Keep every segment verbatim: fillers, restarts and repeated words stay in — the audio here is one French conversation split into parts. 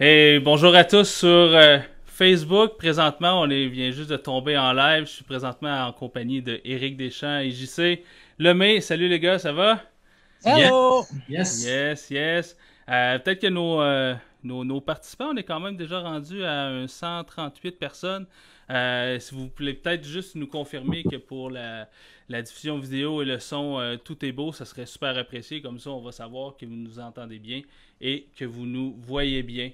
Et bonjour à tous sur euh, Facebook. Présentement, on est, vient juste de tomber en live. Je suis présentement en compagnie de Eric Deschamps et J C Lemay. Salut les gars, ça va? Hello! Yes, yes, yes. yes. Euh, Peut-être que nos, euh, nos, nos participants, on est quand même déjà rendu à cent trente-huit personnes. Euh, si vous voulez peut-être juste nous confirmer que pour la, la diffusion vidéo et le son, euh, tout est beau, ça serait super apprécié. Comme ça, on va savoir que vous nous entendez bien et que vous nous voyez bien.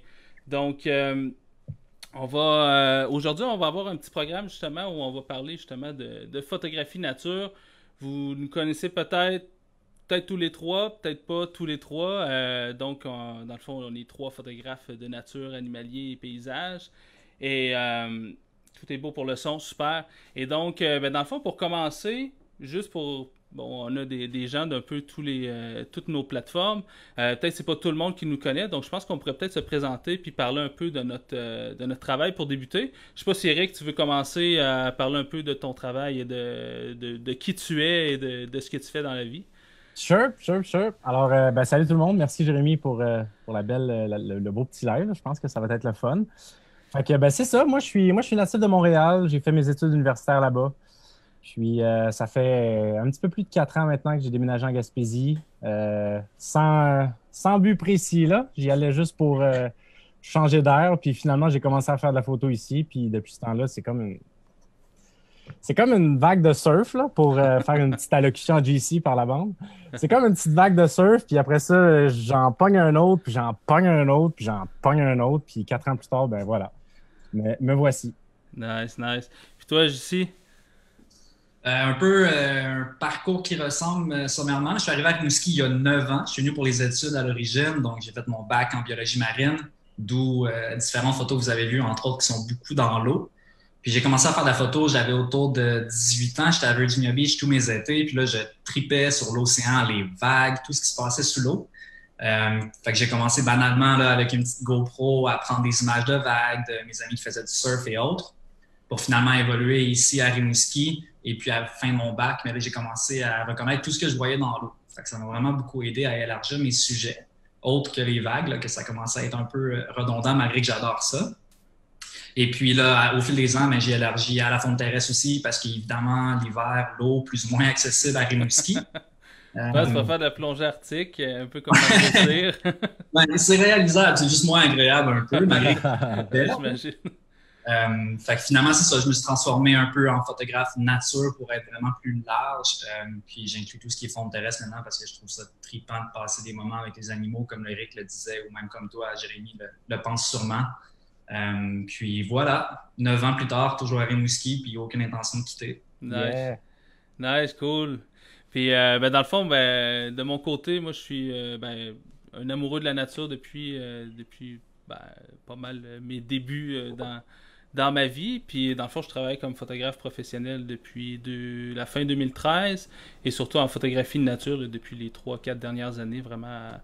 Donc, euh, on va euh, aujourd'hui, on va avoir un petit programme justement où on va parler justement de, de photographie nature. Vous nous connaissez peut-être, peut-être tous les trois, peut-être pas tous les trois. Euh, donc, on, dans le fond, on est trois photographes de nature, animalier et paysage. Et... Euh, tout est beau pour le son, super. Et donc, euh, ben dans le fond, pour commencer, juste pour... Bon, on a des, des gens d'un peu tous les, euh, toutes nos plateformes. Euh, peut-être que ce n'est pas tout le monde qui nous connaît, donc je pense qu'on pourrait peut-être se présenter puis parler un peu de notre, euh, de notre travail pour débuter. Je ne sais pas si, Eric, tu veux commencer à parler un peu de ton travail et de, de, de qui tu es et de, de ce que tu fais dans la vie. Sure, sure, sure. Alors, euh, ben, salut tout le monde. Merci, Jérémie, pour, euh, pour la belle, la, le, le beau petit live. Je pense que ça va être le fun. Fait que, ben, c'est ça. Moi, je suis, moi, je suis natif de Montréal. J'ai fait mes études universitaires là-bas. Puis, euh, ça fait un petit peu plus de quatre ans maintenant que j'ai déménagé en Gaspésie. Euh, sans, sans but précis, là. J'y allais juste pour euh, changer d'air. Puis, finalement, j'ai commencé à faire de la photo ici. Puis, depuis ce temps-là, c'est comme une... C'est comme une vague de surf, là, pour euh, faire une petite allocution à J C par la bande. C'est comme une petite vague de surf, puis après ça, j'en pogne un autre, puis j'en pogne un autre, puis j'en pogne un autre, puis quatre ans plus tard, ben voilà. Mais me voici. Nice, nice. Puis toi, J C? Euh, un peu euh, un parcours qui ressemble euh, sommairement. Je suis arrivé à Rimouski il y a neuf ans. Je suis venu pour les études à l'origine, donc j'ai fait mon bac en biologie marine, d'où euh, différentes photos que vous avez vues, entre autres, qui sont beaucoup dans l'eau. Puis j'ai commencé à faire de la photo, j'avais autour de dix-huit ans, j'étais à Virginia Beach tous mes étés, puis là, je tripais sur l'océan, les vagues, tout ce qui se passait sous l'eau. Euh, fait que j'ai commencé banalement là, avec une petite GoPro à prendre des images de vagues, de mes amis qui faisaient du surf et autres, pour finalement évoluer ici à Rimouski. Et puis à la fin de mon bac, mais là, j'ai commencé à reconnaître tout ce que je voyais dans l'eau. Fait que ça m'a vraiment beaucoup aidé à élargir mes sujets, autres que les vagues, là, que ça commençait à être un peu redondant malgré que j'adore ça. Et puis là, au fil des ans, ben, j'ai élargi à la faune terrestre aussi parce qu'évidemment, l'hiver, l'eau, plus ou moins accessible à Rimouski. euh, ouais, tu vas faire de la plongée arctique, un peu comme on peut dire. Ben, c'est réalisable, c'est juste moins agréable un peu, malgré que euh, fait que finalement, c'est ça, je me suis transformé un peu en photographe nature pour être vraiment plus large. Euh, puis j'inclus tout ce qui est faune terrestre maintenant parce que je trouve ça trippant de passer des moments avec les animaux, comme Eric le disait, ou même comme toi, Jérémie le, le pense sûrement. Euh, puis voilà, neuf ans plus tard, toujours à Rimouski, puis aucune intention de quitter. Nice, yeah. nice cool. Puis euh, ben, dans le fond, ben, de mon côté, moi je suis euh, ben, un amoureux de la nature depuis, euh, depuis ben, pas mal euh, mes débuts euh, dans, dans ma vie. Puis dans le fond, je travaille comme photographe professionnel depuis de, la fin deux mille treize et surtout en photographie de nature là, depuis les trois quatre dernières années, vraiment à,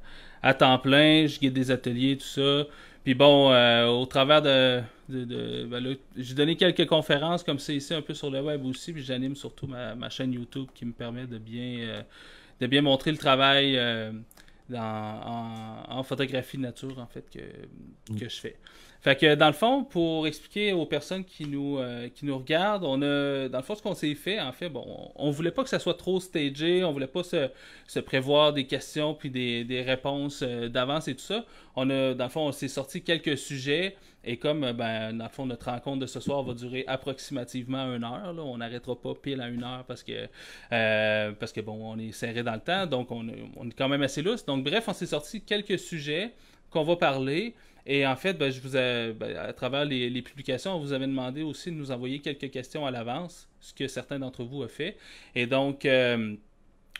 à temps plein. Je guide des ateliers, tout ça. Puis bon, euh, au travers de... de, de ben j'ai donné quelques conférences comme c'est ici, un peu sur le web aussi, puis j'anime surtout ma, ma chaîne YouTube qui me permet de bien, euh, de bien montrer le travail euh, dans, en, en photographie de nature, en fait, que, que je fais. Fait que dans le fond, pour expliquer aux personnes qui nous, euh, qui nous regardent, on a, dans le fond, ce qu'on s'est fait, en fait, bon, on ne voulait pas que ça soit trop stagé, on ne voulait pas se, se prévoir des questions puis des, des réponses euh, d'avance et tout ça. On a, dans le fond, on s'est sorti quelques sujets et comme, ben, dans le fond, notre rencontre de ce soir va durer approximativement une heure, là, on n'arrêtera pas pile à une heure parce que, euh, parce que bon, on est serré dans le temps, donc on, on est quand même assez lousse. Donc bref, on s'est sorti quelques sujets qu'on va parler. Et en fait, ben, je vous ai, ben, à travers les, les publications, on vous avait demandé aussi de nous envoyer quelques questions à l'avance, ce que certains d'entre vous ont fait. Et donc, euh,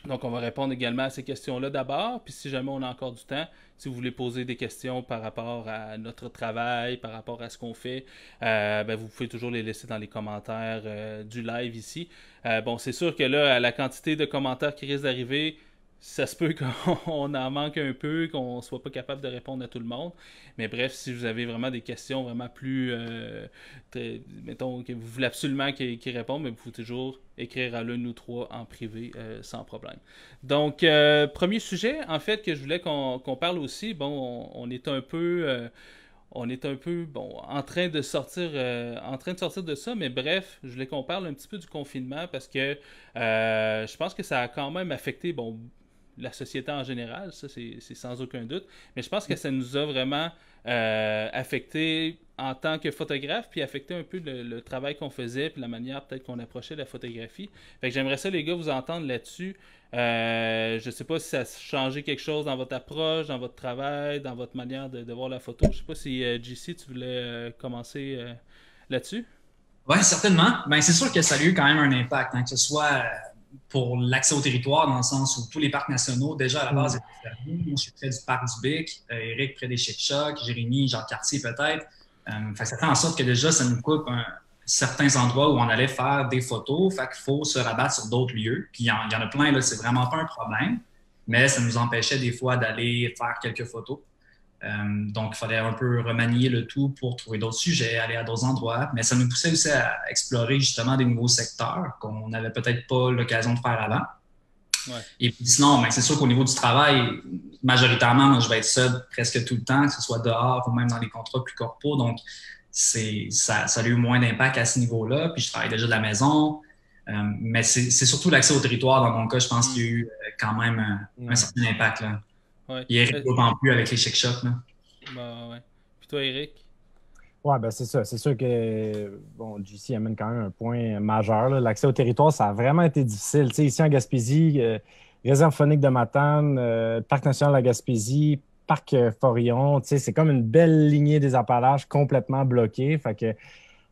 donc, on va répondre également à ces questions-là d'abord. Puis si jamais on a encore du temps, si vous voulez poser des questions par rapport à notre travail, par rapport à ce qu'on fait, euh, ben, vous pouvez toujours les laisser dans les commentaires euh, du live ici. Euh, bon, c'est sûr que là, à la quantité de commentaires qui risque d'arriver, ça se peut qu'on en manque un peu, qu'on ne soit pas capable de répondre à tout le monde. Mais bref, si vous avez vraiment des questions vraiment plus... Euh, très, mettons, que vous voulez absolument qu'ils qu'ils répondent, mais vous pouvez toujours écrire à l'un ou trois en privé euh, sans problème. Donc, euh, premier sujet, en fait, que je voulais qu'on qu'on parle aussi. Bon, on, on est un peu... Euh, on est un peu bon en train de sortir euh, en train de sortir de ça, mais bref, je voulais qu'on parle un petit peu du confinement parce que euh, je pense que ça a quand même affecté bon la société en général, ça c'est sans aucun doute, mais je pense que ça nous a vraiment euh, affecté en tant que photographe, puis affecté un peu le, le travail qu'on faisait, puis la manière peut-être qu'on approchait la photographie. Fait que j'aimerais ça, les gars, vous entendre là-dessus. Euh, je sais pas si ça a changé quelque chose dans votre approche, dans votre travail, dans votre manière de, de voir la photo. Je sais pas si, euh, J C, tu voulais euh, commencer euh, là-dessus? Oui, certainement. Ben, c'est sûr que ça a eu quand même un impact, hein, que ce soit pour l'accès au territoire, dans le sens où tous les parcs nationaux, déjà à la base, étaient fermés. Moi, je suis près du Parc du Bic, euh, Eric près des Chichocs, Jérémie, Jacques Cartier peut-être. Euh, fait, ça fait en sorte que déjà, ça nous coupe un, certains endroits où on allait faire des photos. Fait qu'il faut se rabattre sur d'autres lieux. Puis il y, y en a plein, là, c'est vraiment pas un problème. Mais ça nous empêchait des fois d'aller faire quelques photos. Euh, donc, il fallait un peu remanier le tout pour trouver d'autres sujets, aller à d'autres endroits. Mais ça nous poussait aussi à explorer justement des nouveaux secteurs qu'on n'avait peut-être pas l'occasion de faire avant. Ouais. Et puis sinon, ben, c'est sûr qu'au niveau du travail, majoritairement, moi, je vais être seul presque tout le temps, que ce soit dehors ou même dans les contrats plus corporels. Donc, ça, ça a eu moins d'impact à ce niveau-là. Puis, je travaille déjà de la maison. Euh, mais c'est surtout l'accès au territoire. Dans mon cas, je pense qu'il y a eu quand même un, ouais. un certain impact. Là. Ouais. Il y a Eric en plus avec les Chichocs. Là. Bah, ouais. Puis toi, Eric? Oui, ben c'est ça. C'est sûr que, bon, J C amène quand même un point majeur. L'accès au territoire, ça a vraiment été difficile. Tu sais, ici en Gaspésie, euh, Réserve faunique de Matane, euh, Parc national de la Gaspésie, Parc euh, Forillon, tu sais, c'est comme une belle lignée des Appalaches complètement bloquée. Fait que,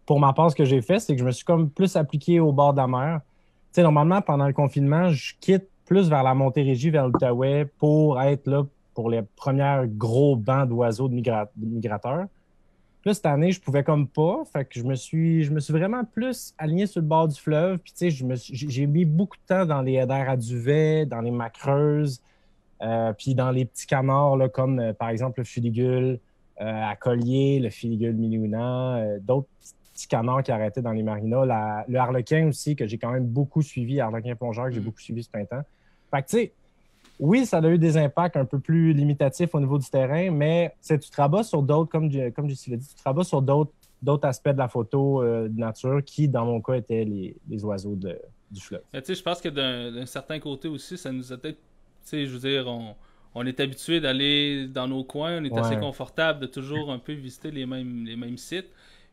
pour ma part, ce que j'ai fait, c'est que je me suis comme plus appliqué au bord de la mer. Tu sais, normalement, pendant le confinement, je quitte plus vers la Montérégie, vers l'Outaouais, pour être là pour les premières gros bancs d'oiseaux de, migra de migrateurs. Là, cette année, je pouvais comme pas. Fait que je me suis, je me suis vraiment plus aligné sur le bord du fleuve. Puis, tu sais, j'ai mis beaucoup de temps dans les headers à duvet, dans les macreuses, euh, puis dans les petits canards, là, comme euh, par exemple le fuligule euh, à collier, le fuligule miliounan, euh, d'autres petits canards qui arrêtaient dans les marinas. La, le harlequin aussi, que j'ai quand même beaucoup suivi, harlequin plongeur, que j'ai beaucoup suivi ce printemps. Fait que, tu sais, oui, ça a eu des impacts un peu plus limitatifs au niveau du terrain, mais tu te rabats sur d'autres, comme comme J C l'a dit, tu te rabats sur d'autres aspects de la photo euh, de nature qui, dans mon cas, étaient les, les oiseaux de, du fleuve. Tu sais, je pense que d'un certain côté aussi, ça nous a peut-être, je veux dire, on, on est habitué d'aller dans nos coins, on est ouais. assez confortable de toujours un peu visiter les mêmes, les mêmes sites.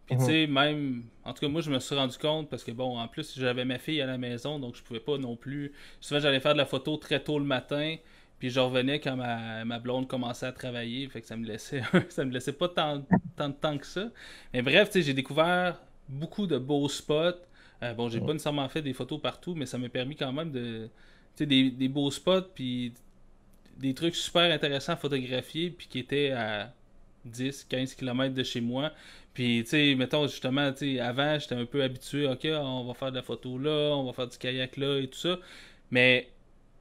Puis, tu sais, même, en tout cas, moi, je me suis rendu compte parce que, bon, en plus, j'avais ma fille à la maison, donc je pouvais pas non plus. Souvent, j'allais faire de la photo très tôt le matin, puis je revenais quand ma, ma blonde commençait à travailler, fait que ça me laissait, ça me laissait pas tant, tant de temps que ça. Mais bref, tu sais, j'ai découvert beaucoup de beaux spots. Euh, bon, j'ai ouais. pas nécessairement fait des photos partout, mais ça m'a permis quand même de. Tu sais, des, des beaux spots, puis des trucs super intéressants à photographier, puis qui étaient à dix, quinze kilomètres de chez moi. Puis, tu sais, mettons, justement, tu sais, avant, j'étais un peu habitué, OK, on va faire de la photo là, on va faire du kayak là et tout ça, mais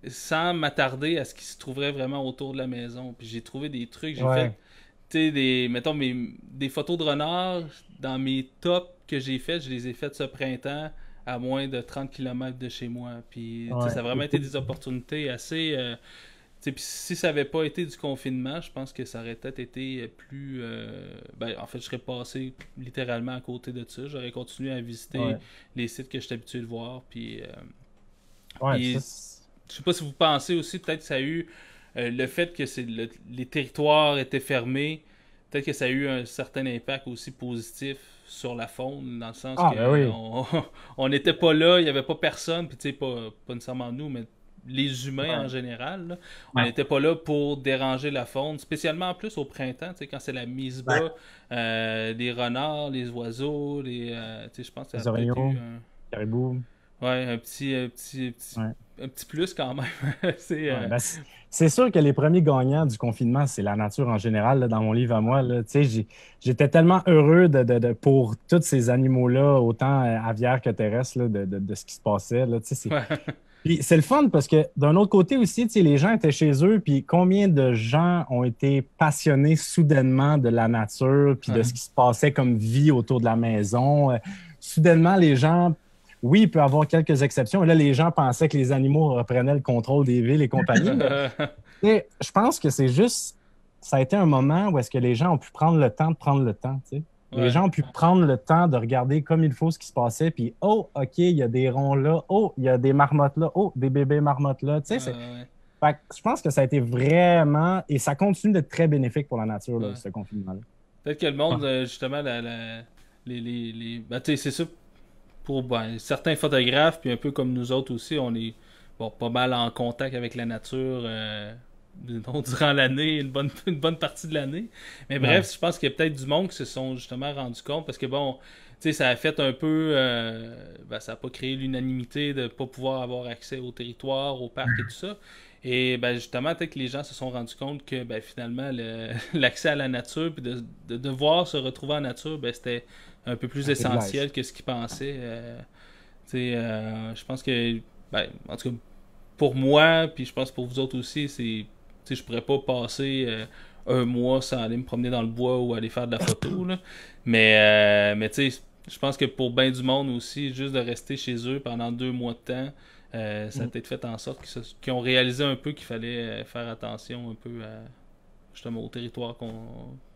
sans m'attarder à ce qui se trouverait vraiment autour de la maison. Puis j'ai trouvé des trucs, j'ai ouais. fait, tu sais, des, mettons, mes, des photos de renards dans mes tops que j'ai faites, je les ai faites ce printemps à moins de trente kilomètres de chez moi. Puis, ouais. tu sais, ça a vraiment été des opportunités assez... Euh, Puis si ça n'avait pas été du confinement, je pense que ça aurait peut-être été plus... Euh, ben, en fait, je serais passé littéralement à côté de ça. J'aurais continué à visiter ouais. les sites que je suis habitué de voir. Puis, euh, ouais, puis, je sais pas si vous pensez aussi, peut-être que ça a eu euh, le fait que c'est le, les territoires étaient fermés. Peut-être que ça a eu un certain impact aussi positif sur la faune, dans le sens ah, que ben oui. on n'était pas là, il n'y avait pas personne. Puis tu sais, pas, pas nécessairement nous, mais... les humains ouais. en général, là. On n'était ouais. pas là pour déranger la faune, spécialement en plus au printemps, quand c'est la mise bas, ouais. euh, les renards, les oiseaux, les, euh, je pense que ça a les orignaux, les caribous. Ouais, un petit, un petit, petit, ouais. un petit plus quand même. c'est euh... ouais, ben sûr que les premiers gagnants du confinement, c'est la nature en général, là, dans mon livre à moi. J'étais tellement heureux de, de, de, pour tous ces animaux-là, autant aviaires que terrestres, là, de, de, de ce qui se passait. Là, c'est le fun parce que d'un autre côté aussi, les gens étaient chez eux, puis combien de gens ont été passionnés soudainement de la nature, puis ouais. de ce qui se passait comme vie autour de la maison. Euh, soudainement, les gens, oui, il peut y avoir quelques exceptions. Là, les gens pensaient que les animaux reprenaient le contrôle des villes et compagnie. Mais, je pense que c'est juste ça a été un moment où est-ce que les gens ont pu prendre le temps de prendre le temps, tu sais. Ouais. Les gens ont pu prendre le temps de regarder comme il faut ce qui se passait, puis « Oh, OK, il y a des ronds là. Oh, il y a des marmottes là. Oh, des bébés marmottes là. » Tu sais, c'est... Ouais. Fait que je pense que ça a été vraiment... Et ça continue d'être très bénéfique pour la nature, là, ouais. ce confinement-là. Peut-être que le monde, ah. justement, la, la, les... les, les... Ben, tu sais, c'est ça, pour ben, certains photographes, puis un peu comme nous autres aussi, on est bon, pas mal en contact avec la nature... Euh... Non, durant l'année, une bonne, une bonne partie de l'année. Mais bref, ouais. je pense qu'il y a peut-être du monde qui se sont justement rendu compte parce que bon, tu sais, ça a fait un peu. Euh, ben, ça n'a pas créé l'unanimité de ne pas pouvoir avoir accès au territoire, au parc et tout ça. Et ben, justement, peut-être que les gens se sont rendus compte que ben, finalement, le, l'accès à la nature puis de, de devoir se retrouver en nature, ben, c'était un peu plus essentiel que ce qu'ils pensaient. Euh, tu sais, euh, je pense que. Ben, en tout cas, pour moi, puis je pense pour vous autres aussi, c'est. Tu sais, je pourrais pas passer euh, un mois sans aller me promener dans le bois ou aller faire de la photo, là. Mais, euh, mais tu sais, je pense que pour bien du monde aussi, juste de rester chez eux pendant deux mois de temps, euh, ça a peut-être fait en sorte qu'ils, qu'ils ont réalisé un peu qu'il fallait faire attention un peu à, justement au territoire qu'on,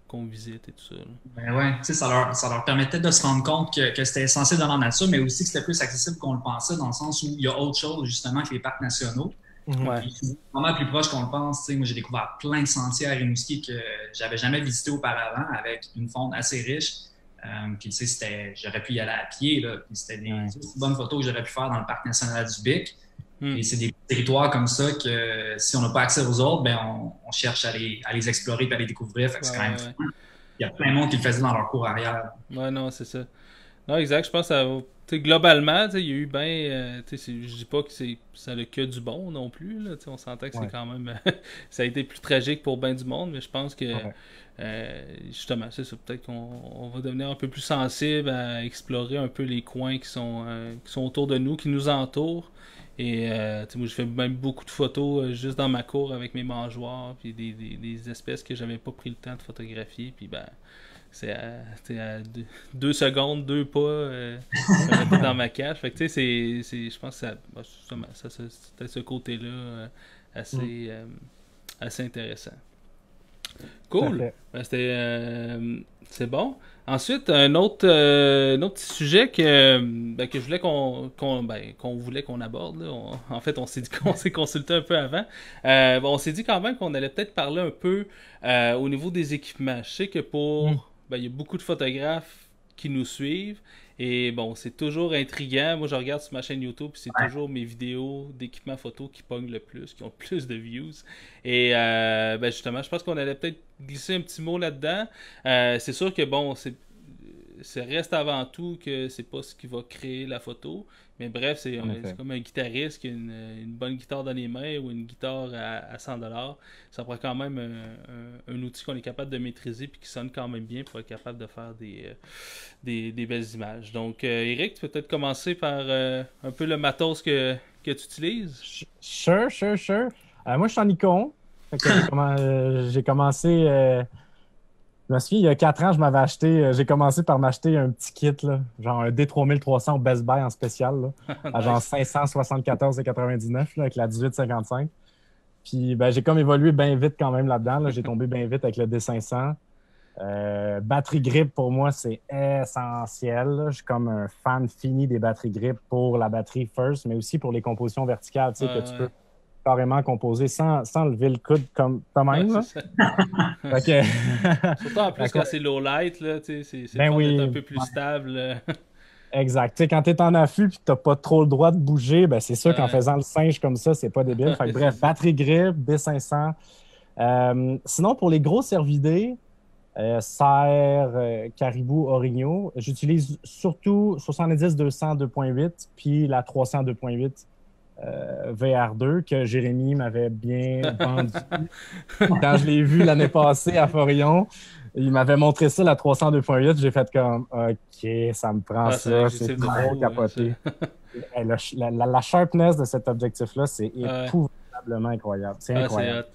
qu'on visite et tout ça. Ben ouais, tu sais, ça leur, ça leur permettait de se rendre compte que, que c'était essentiel dans la nature, mais aussi que c'était plus accessible qu'on le pensait, dans le sens où il y a autre chose justement que les parcs nationaux. Ouais. C'est vraiment plus proche qu'on le pense. T'sais, moi, j'ai découvert plein de sentiers à Rimouski que j'avais jamais visités auparavant avec une faune assez riche. Euh, puis, tu sais, j'aurais pu y aller à pied. Là, puis c'était des ouais. bonnes photos que j'aurais pu faire dans le Parc national du Bic. Mm. Et c'est des territoires comme ça que si on n'a pas accès aux autres, ben on, on cherche à les, à les explorer et à les découvrir. Fait que ouais, c'est quand même ouais. Il y a plein de monde qui le faisait dans leur cours arrière. Ouais, non, c'est ça. Non, exact. Je pense que ça va. T'sais, globalement, il y a eu bien. Euh, je dis pas que c'est, ça n'a que du bon non plus. Là, on s'entend que ouais. c'est quand même. Ça a été plus tragique pour bien du monde, mais je pense que. Ouais. Euh, justement, c'est ça. Peut-être qu'on on va devenir un peu plus sensible à explorer un peu les coins qui sont, euh, qui sont autour de nous, qui nous entourent. Et euh, moi, je fais même beaucoup de photos euh, juste dans ma cour avec mes mangeoires, puis des, des, des espèces que j'avais pas pris le temps de photographier. Puis ben. C'est à, c'est à deux, deux secondes, deux pas, euh, ça mettait dans ma cage. Fait que tu sais, c'est, c'est, je pense que ça, ça, ça, c'était ce côté-là euh, assez, mm. euh, assez intéressant. Cool! Ben, c'était, euh, c'est bon. Ensuite, un autre, euh, un autre petit sujet que, ben, que je voulais qu'on, qu'on, ben, qu'on voulait qu'on aborde. Là. On, en fait, on s'est dit qu'on s'est consulté un peu avant. Euh, ben, on s'est dit quand même qu'on allait peut-être parler un peu euh, au niveau des équipements. Je sais que pour... Mm. Ben, il y a beaucoup de photographes qui nous suivent et bon, c'est toujours intriguant. Moi, je regarde sur ma chaîne YouTube et c'est ouais. toujours mes vidéos d'équipement photo qui pognent le plus, qui ont le plus de views. Et euh, ben, justement, je pense qu'on allait peut-être glisser un petit mot là-dedans. Euh, c'est sûr que bon, c'est, ça reste avant tout que c'est pas ce qui va créer la photo. Mais bref, c'est, okay. c'est comme un guitariste qui a une, une bonne guitare dans les mains ou une guitare à, à cent dollars. Ça prend quand même un, un, un outil qu'on est capable de maîtriser et qui sonne quand même bien pour être capable de faire des, des, des belles images. Donc, Eric, tu peux peut-être commencer par euh, un peu le matos que, que tu utilises. Sure, sure, sure. Euh, moi, je suis en Nikon. J'ai commencé... Euh... Je me souviens, il y a quatre ans, je m'avais acheté, euh, j'ai commencé par m'acheter un petit kit, là, genre un D trois mille trois cents au Best Buy en spécial, là, à genre cinq cent soixante-quatorze virgule quatre-vingt-dix-neuf là, avec la dix-huit cinquante-cinq. Puis ben, j'ai comme évolué bien vite quand même là-dedans. Là. J'ai tombé bien vite avec le D cinq cents. Euh, batterie grip, pour moi, c'est essentiel. Là. Je suis comme un fan fini des batteries grip pour la batterie first, mais aussi pour les compositions verticales, tu sais, euh... que tu peux... carrément composé sans, sans lever le coude comme toi-même. Ouais, okay. Surtout en plus quand c'est low light, là, c'est, c'est ben oui. un peu plus stable. Exact. T'sais, quand tu es en affût et que tu n'as pas trop le droit de bouger, ben c'est sûr ouais. qu'en faisant le singe comme ça, c'est pas débile. Fait que, bref, batterie grip, D cinq cents. Euh, sinon, pour les gros cervidés, euh, cerfs, euh, caribou, orignaux, j'utilise surtout soixante-dix deux cents deux point huit puis la trois cents deux point huit. Euh, V R deux que Jérémie m'avait bien vendu. Quand je l'ai vu l'année passée à Forillon, il m'avait montré ça, la trois cents deux point huit. J'ai fait comme OK, ça me prend ah, ça, c'est, c'est trop capoté. Ouais, la, la, la sharpness de cet objectif-là, c'est ouais. épouvantablement incroyable. C'est incroyable.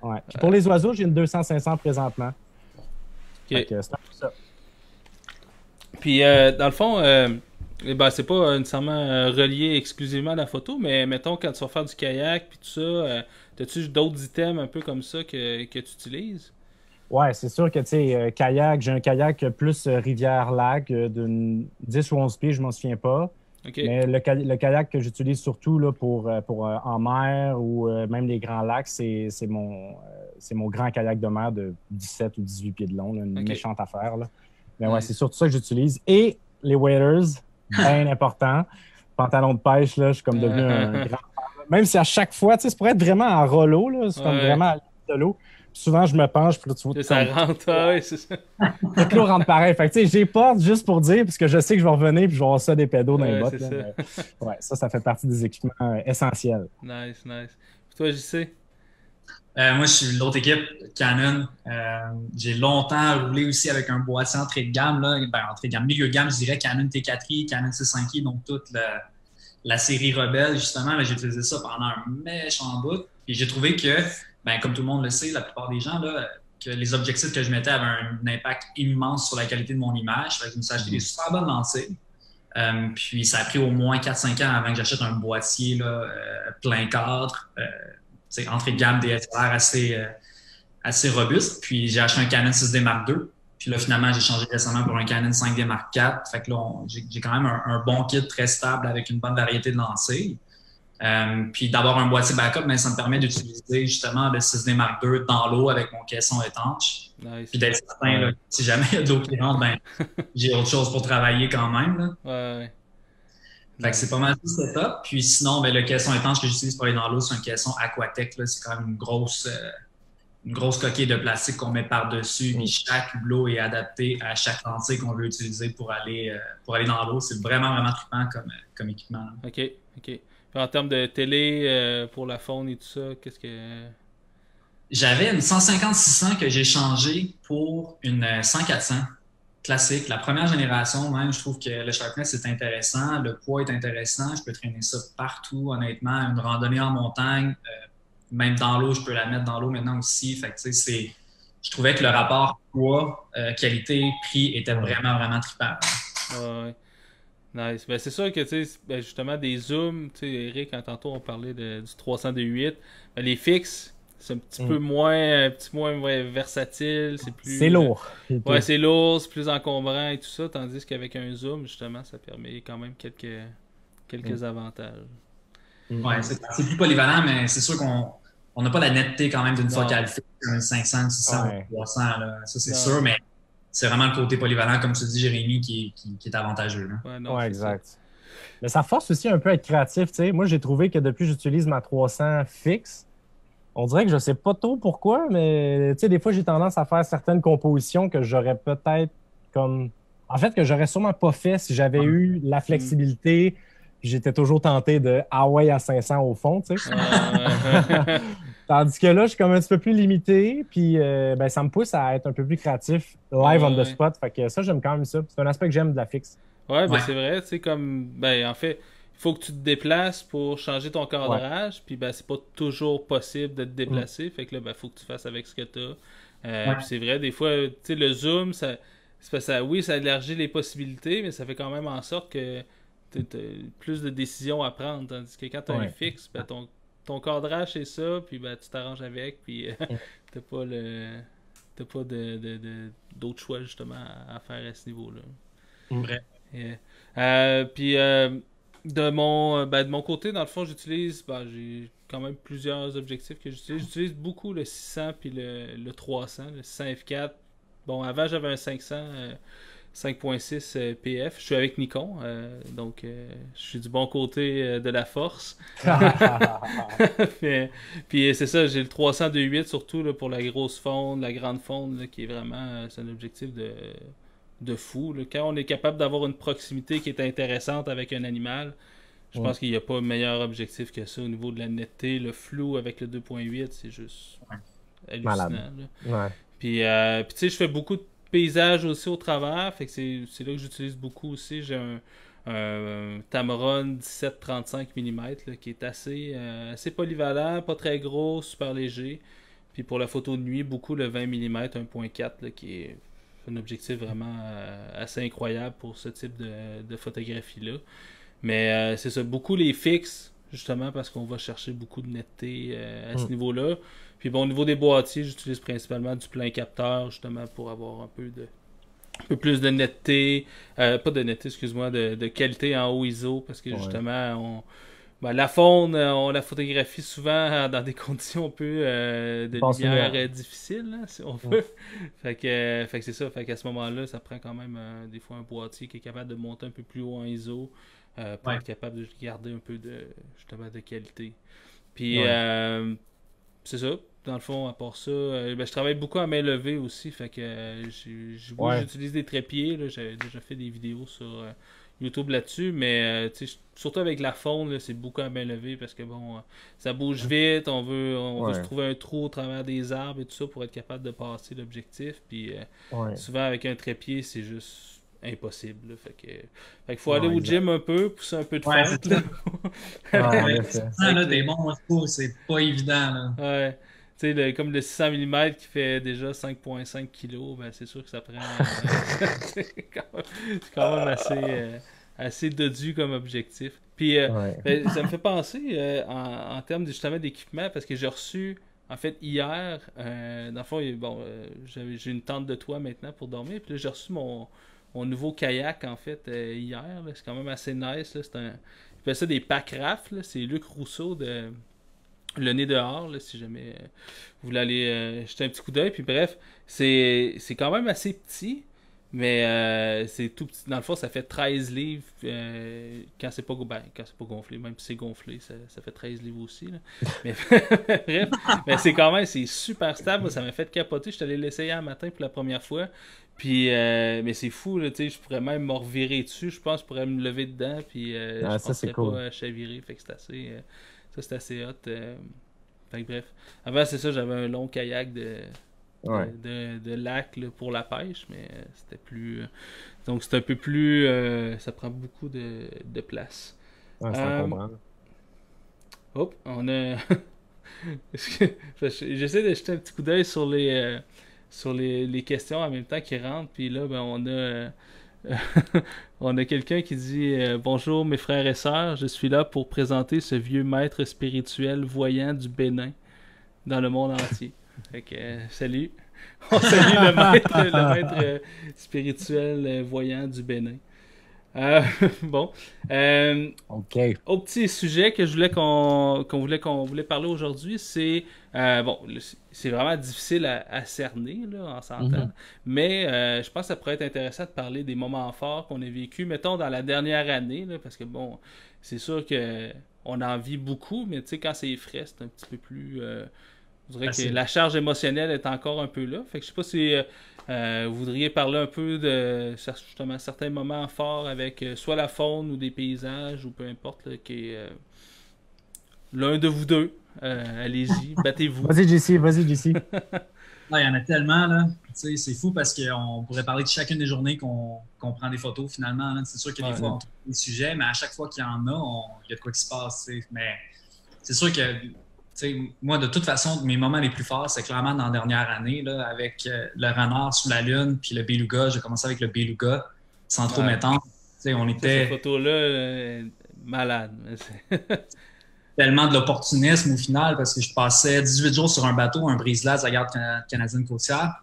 Ouais, ouais. Puis pour les oiseaux, j'ai une deux cents cinq cents présentement. Okay. Donc, c'est ça. Puis euh, dans le fond, euh, Eh ben, c'est pas euh, nécessairement euh, relié exclusivement à la photo, mais mettons, quand tu vas faire du kayak puis tout ça, euh, t'as-tu d'autres items un peu comme ça que, que tu utilises? Ouais, c'est sûr que, tu sais, euh, kayak, j'ai un kayak plus euh, rivière-lac euh, d'une dix ou onze pieds, je m'en souviens pas. Okay. Mais le, le kayak que j'utilise surtout là, pour, pour euh, en mer ou euh, même les grands lacs, c'est mon, euh, mon grand kayak de mer de dix-sept ou dix-huit pieds de long, là, une okay. méchante affaire. Là. Mais ouais, ouais. c'est surtout ça que j'utilise. Et les waders, bien important. Pantalon de pêche, là, je suis comme devenu un grand... Même si à chaque fois, tu sais, ça pourrait être vraiment en rollo, là, c'est ouais. comme vraiment à l'île de l'eau. Souvent, je me penche, puis là, tu vois... Ça rentre, oui, c'est ça. Le clos rentre pareil. Fait que, tu sais, j'ai peur juste pour dire, parce que je sais que je vais revenir, puis je vais avoir ça des pédos dans ouais, les bottes. Là, ça. Mais, ouais, ça, ça fait partie des équipements essentiels. Nice, nice. Puis toi, J C? Euh, moi, je suis l'autre équipe, Canon. Euh, j'ai longtemps roulé aussi avec un boîtier entrée de gamme, là. Ben, entrée de gamme, milieu de gamme, je dirais Canon T quatre i, Canon C cinq i, donc toute la, la série Rebelle, justement. Là, j'ai utilisé ça pendant un méchant bout. Et j'ai trouvé que... Bien, comme tout le monde le sait, la plupart des gens, là, que les objectifs que je mettais avaient un impact immense sur la qualité de mon image. Fait que je me suis acheté des super bonnes lentilles. Euh, puis ça a pris au moins quatre cinq ans avant que j'achète un boîtier là, euh, plein cadre, euh, entrée de gamme D S L R assez, euh, assez robuste. Puis j'ai acheté un Canon six D Mark deux. Puis là, finalement, j'ai changé récemment pour un Canon cinq D Mark quatre. Fait que là, j'ai quand même un, un bon kit très stable avec une bonne variété de lentilles. Euh, puis d'avoir un boîtier backup, mais ça me permet d'utiliser justement le six D Mark deux dans l'eau avec mon caisson étanche. Nice. Puis d'être certain, là, si jamais il y a de l'eau qui rentre, ben, j'ai autre chose pour travailler quand même. Là. Ouais, ouais. Fait que c'est pas mal tout ce setup. Puis sinon, ben, le caisson étanche que j'utilise pour aller dans l'eau, c'est un caisson Aquatech. C'est quand même une grosse, euh, une grosse coquille de plastique qu'on met par-dessus. Puis chaque hublot est adapté à chaque lentille qu'on veut utiliser pour aller, euh, pour aller dans l'eau. C'est vraiment, vraiment trippant comme, comme équipement. Là. OK, OK. Puis en termes de télé, euh, pour la faune et tout ça, qu'est-ce que... J'avais une cent cinquante six cents que j'ai changée pour une cent quatre cents classique. La première génération, même, je trouve que le sharpness est intéressant, le poids est intéressant. Je peux traîner ça partout, honnêtement. Une randonnée en montagne, euh, même dans l'eau, je peux la mettre dans l'eau maintenant aussi. Fait que, tu sais, c'est... Je trouvais que le rapport poids, euh, qualité, prix était vraiment, vraiment trippant. Ouais, ouais. Nice. Ben, c'est sûr que, tu sais, ben, justement, des zooms, tu sais, Eric, quand tantôt on parlait de, du trois cents D huit, ben, les fixes, c'est un petit mm. peu moins, un petit moins ouais, versatile, c'est plus... C'est lourd. Euh, ouais, c'est lourd, c'est plus encombrant et tout ça, tandis qu'avec un zoom, justement, ça permet quand même quelques, quelques mm. avantages. Mm. Ouais, c'est plus polyvalent, mais c'est sûr qu'on on n'a pas la netteté quand même d'une focale fixe, comme cinq cents, six cents, ouais. trois cents, là. Ça c'est sûr, mais... C'est vraiment le côté polyvalent, comme tu dis, Jérémie, qui, qui, qui est avantageux. Hein? Ouais, non, ouais, exact. Ça. Mais ça force aussi un peu à être créatif. T'sais. Moi, j'ai trouvé que depuis que j'utilise ma trois cents fixe, on dirait que je ne sais pas trop pourquoi, mais des fois, j'ai tendance à faire certaines compositions que j'aurais peut-être comme... En fait, que j'aurais sûrement pas fait si j'avais hum. eu la flexibilité. J'étais toujours tenté de « ah ouais, à cinq cents au fond », tu sais. Tandis que là, je suis comme un petit peu plus limité, puis euh, ben, ça me pousse à être un peu plus créatif, live ouais, on the spot. Fait que ça, j'aime quand même ça. C'est un aspect que j'aime de la fixe. Ouais, ben ouais. c'est vrai. Tu sais, comme, ben, en fait, il faut que tu te déplaces pour changer ton cadrage, ouais. puis ben, c'est pas toujours possible de te déplacer. Mmh. Fait que là, ben, faut que tu fasses avec ce que tu as. Euh, ouais. C'est vrai, des fois, tu sais, le zoom, ça, ça, oui, ça élargit les possibilités, mais ça fait quand même en sorte que tu as plus de décisions à prendre. Tandis que quand tu as ouais. un fixe, ben, ton Ton cadrage, c'est ça, puis ben, tu t'arranges avec, puis euh, t'as pas le t'as pas de, de, de, d'autres choix, justement, à, à faire à ce niveau-là. Bref. Yeah. Euh, puis euh, de, mon, ben, de mon côté, dans le fond, j'utilise, ben, j'ai quand même plusieurs objectifs que j'utilise. J'utilise beaucoup le six cents puis le, le trois cents, le six cents F quatre. Bon, avant, j'avais un cinq cents euh, cinq point six P F. Je suis avec Nikon, euh, donc euh, je suis du bon côté euh, de la force. puis puis c'est ça, j'ai le trois cents D huit surtout là, pour la grosse fonde, la grande fonde, là, qui est vraiment, c'est un objectif de, de fou. Là. Quand on est capable d'avoir une proximité qui est intéressante avec un animal, je ouais. pense qu'il n'y a pas meilleur objectif que ça au niveau de la netteté. Le flou avec le deux point huit, c'est juste hallucinant. Ouais. Puis, euh, puis tu sais, je fais beaucoup de paysage aussi au travers, fait que c'est là que j'utilise beaucoup aussi. J'ai un, un, un Tamron dix-sept trente-cinq millimètres là, qui est assez, euh, assez polyvalent, pas très gros, super léger. Puis pour la photo de nuit, beaucoup le vingt millimètres un point quatre là, qui est un objectif vraiment euh, assez incroyable pour ce type de, de photographie-là. Mais euh, c'est ça, beaucoup les fixes, justement, parce qu'on va chercher beaucoup de netteté euh, à mmh. ce niveau-là. Puis bon, au niveau des boîtiers, j'utilise principalement du plein capteur, justement, pour avoir un peu de un peu plus de netteté, euh, pas de netteté, excuse-moi, de, de qualité en haut I S O, parce que ouais. justement, on... Ben, la faune, on la photographie souvent dans des conditions un peu euh, de lumière euh, difficile, hein, si on veut. Mmh. fait que, euh, fait que c'est ça. Fait qu'à ce moment-là, ça prend quand même euh, des fois un boîtier qui est capable de monter un peu plus haut en I S O euh, pour ouais. être capable de garder un peu de justement de qualité. Puis ouais. euh, c'est ça. Dans le fond, à part ça, euh, ben, je travaille beaucoup à main levée aussi. Fait que euh, j'utilise ouais. des trépieds. J'ai déjà fait des vidéos sur. Euh, YouTube là-dessus, mais euh, surtout avec la faune, c'est beaucoup à bien lever parce que bon, euh, ça bouge vite, on veut on ouais. veut se trouver un trou au travers des arbres et tout ça pour être capable de passer l'objectif. Puis euh, ouais. souvent avec un trépied, c'est juste impossible. Là, fait que, euh, fait qu'il faut ouais, aller au exact. Gym un peu, pousser un peu de ouais, fente. Là. ouais, ça, là, des bons trous, c'est pas évident. Là. Ouais. Tu sais, comme le six cents millimètres qui fait déjà cinq virgule cinq kilos, ben c'est sûr que ça prend... Euh, c'est quand même, quand même assez, euh, assez dodu comme objectif. Puis euh, ouais. ben, ça me fait penser euh, en, en termes de, justement d'équipement, parce que j'ai reçu, en fait, hier, euh, dans le fond, bon, euh, j'ai une tente de toit maintenant pour dormir, puis là j'ai reçu mon, mon nouveau kayak, en fait, euh, hier. C'est quand même assez nice. C'est un... Ils appellent ça des packs rafts. C'est Luc Rousseau de... Le nez dehors, là, si jamais euh, vous voulez aller euh, jeter un petit coup d'œil. Puis bref, c'est quand même assez petit, mais euh, c'est tout petit. Dans le fond, ça fait treize livres euh, quand c'est pas, ben, quand c'est pas gonflé. Même si c'est gonflé, ça, ça fait treize livres aussi. Là. Mais bref, mais c'est quand même c'est super stable. Moi, ça m'a fait capoter. Je suis allé l'essayer un matin pour la première fois. Puis, euh, mais c'est fou, là, je pourrais même me revirer dessus. Je pense que je pourrais me lever dedans. Puis, euh, ah, je ne serais cool. pas chaviré. Fait que c'est assez... Euh... Ça, c'est assez hot. Euh... Fait que, bref. Avant, c'est ça, j'avais un long kayak de, ouais. de, de, de lac là, pour la pêche, mais c'était plus... Donc, c'est un peu plus... Euh... Ça prend beaucoup de, de place. Ouais, c'est euh... incroyable. Hop, on a... J'essaie de jeter un petit coup d'œil sur les euh... sur les, les questions en même temps qui rentrent, puis là, ben, on a... On a quelqu'un qui dit euh, « Bonjour mes frères et sœurs, je suis là pour présenter ce vieux maître spirituel voyant du Bénin dans le monde entier. » Fait que, euh, salut! On salue le maître, le maître euh, spirituel euh, voyant du Bénin. Euh, bon. Euh, okay. Au petit sujet que je voulais qu'on qu'on voulait qu'on voulait parler aujourd'hui, c'est euh, bon, c'est vraiment difficile à, à cerner là, en s'entendant. Mm-hmm. Mais euh, je pense que ça pourrait être intéressant de parler des moments forts qu'on a vécu, mettons dans la dernière année, là, parce que bon, c'est sûr que on en vit beaucoup, mais tu sais quand c'est frais, c'est un petit peu plus. Euh, je dirais Merci. que la charge émotionnelle est encore un peu là. Fait que je sais pas si euh, vous voudriez parler un peu de justement certains moments forts avec euh, soit la faune ou des paysages ou peu importe là, qui est euh, l'un de vous deux. Euh, Allez-y, battez-vous. Vas-y J C, vas-y J C. Il y en a tellement là. C'est fou parce qu'on pourrait parler de chacune des journées qu'on qu'on prend des photos finalement. C'est sûr qu'il y a des ouais, fois on trouve des sujets, mais à chaque fois qu'il y en a, on... il y a de quoi qui se passe. T'sais. Mais c'est sûr que T'sais, moi, de toute façon, mes moments les plus forts, c'est clairement dans la dernière année, là, avec euh, le renard sous la lune puis le beluga. J'ai commencé avec le beluga, sans trop ouais. m'étendre. On était... Cette photo-là, euh, malade. Tellement de l'opportunisme au final, parce que je passais dix-huit jours sur un bateau, un brise-glace à la garde cana canadienne côtière.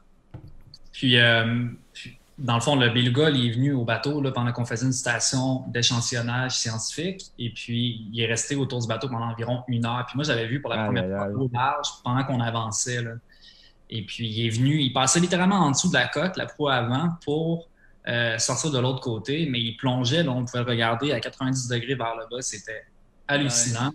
Puis, euh, puis, dans le fond, le beluga, il est venu au bateau là, pendant qu'on faisait une station d'échantillonnage scientifique. Et puis, il est resté autour du bateau pendant environ une heure. Puis moi, j'avais vu pour la ah, première là, fois là, au large pendant qu'on avançait. Là. Et puis, il est venu, il passait littéralement en dessous de la coque, la proue avant, pour euh, sortir de l'autre côté. Mais il plongeait, là, on pouvait le regarder à quatre-vingt-dix degrés vers le bas. C'était hallucinant.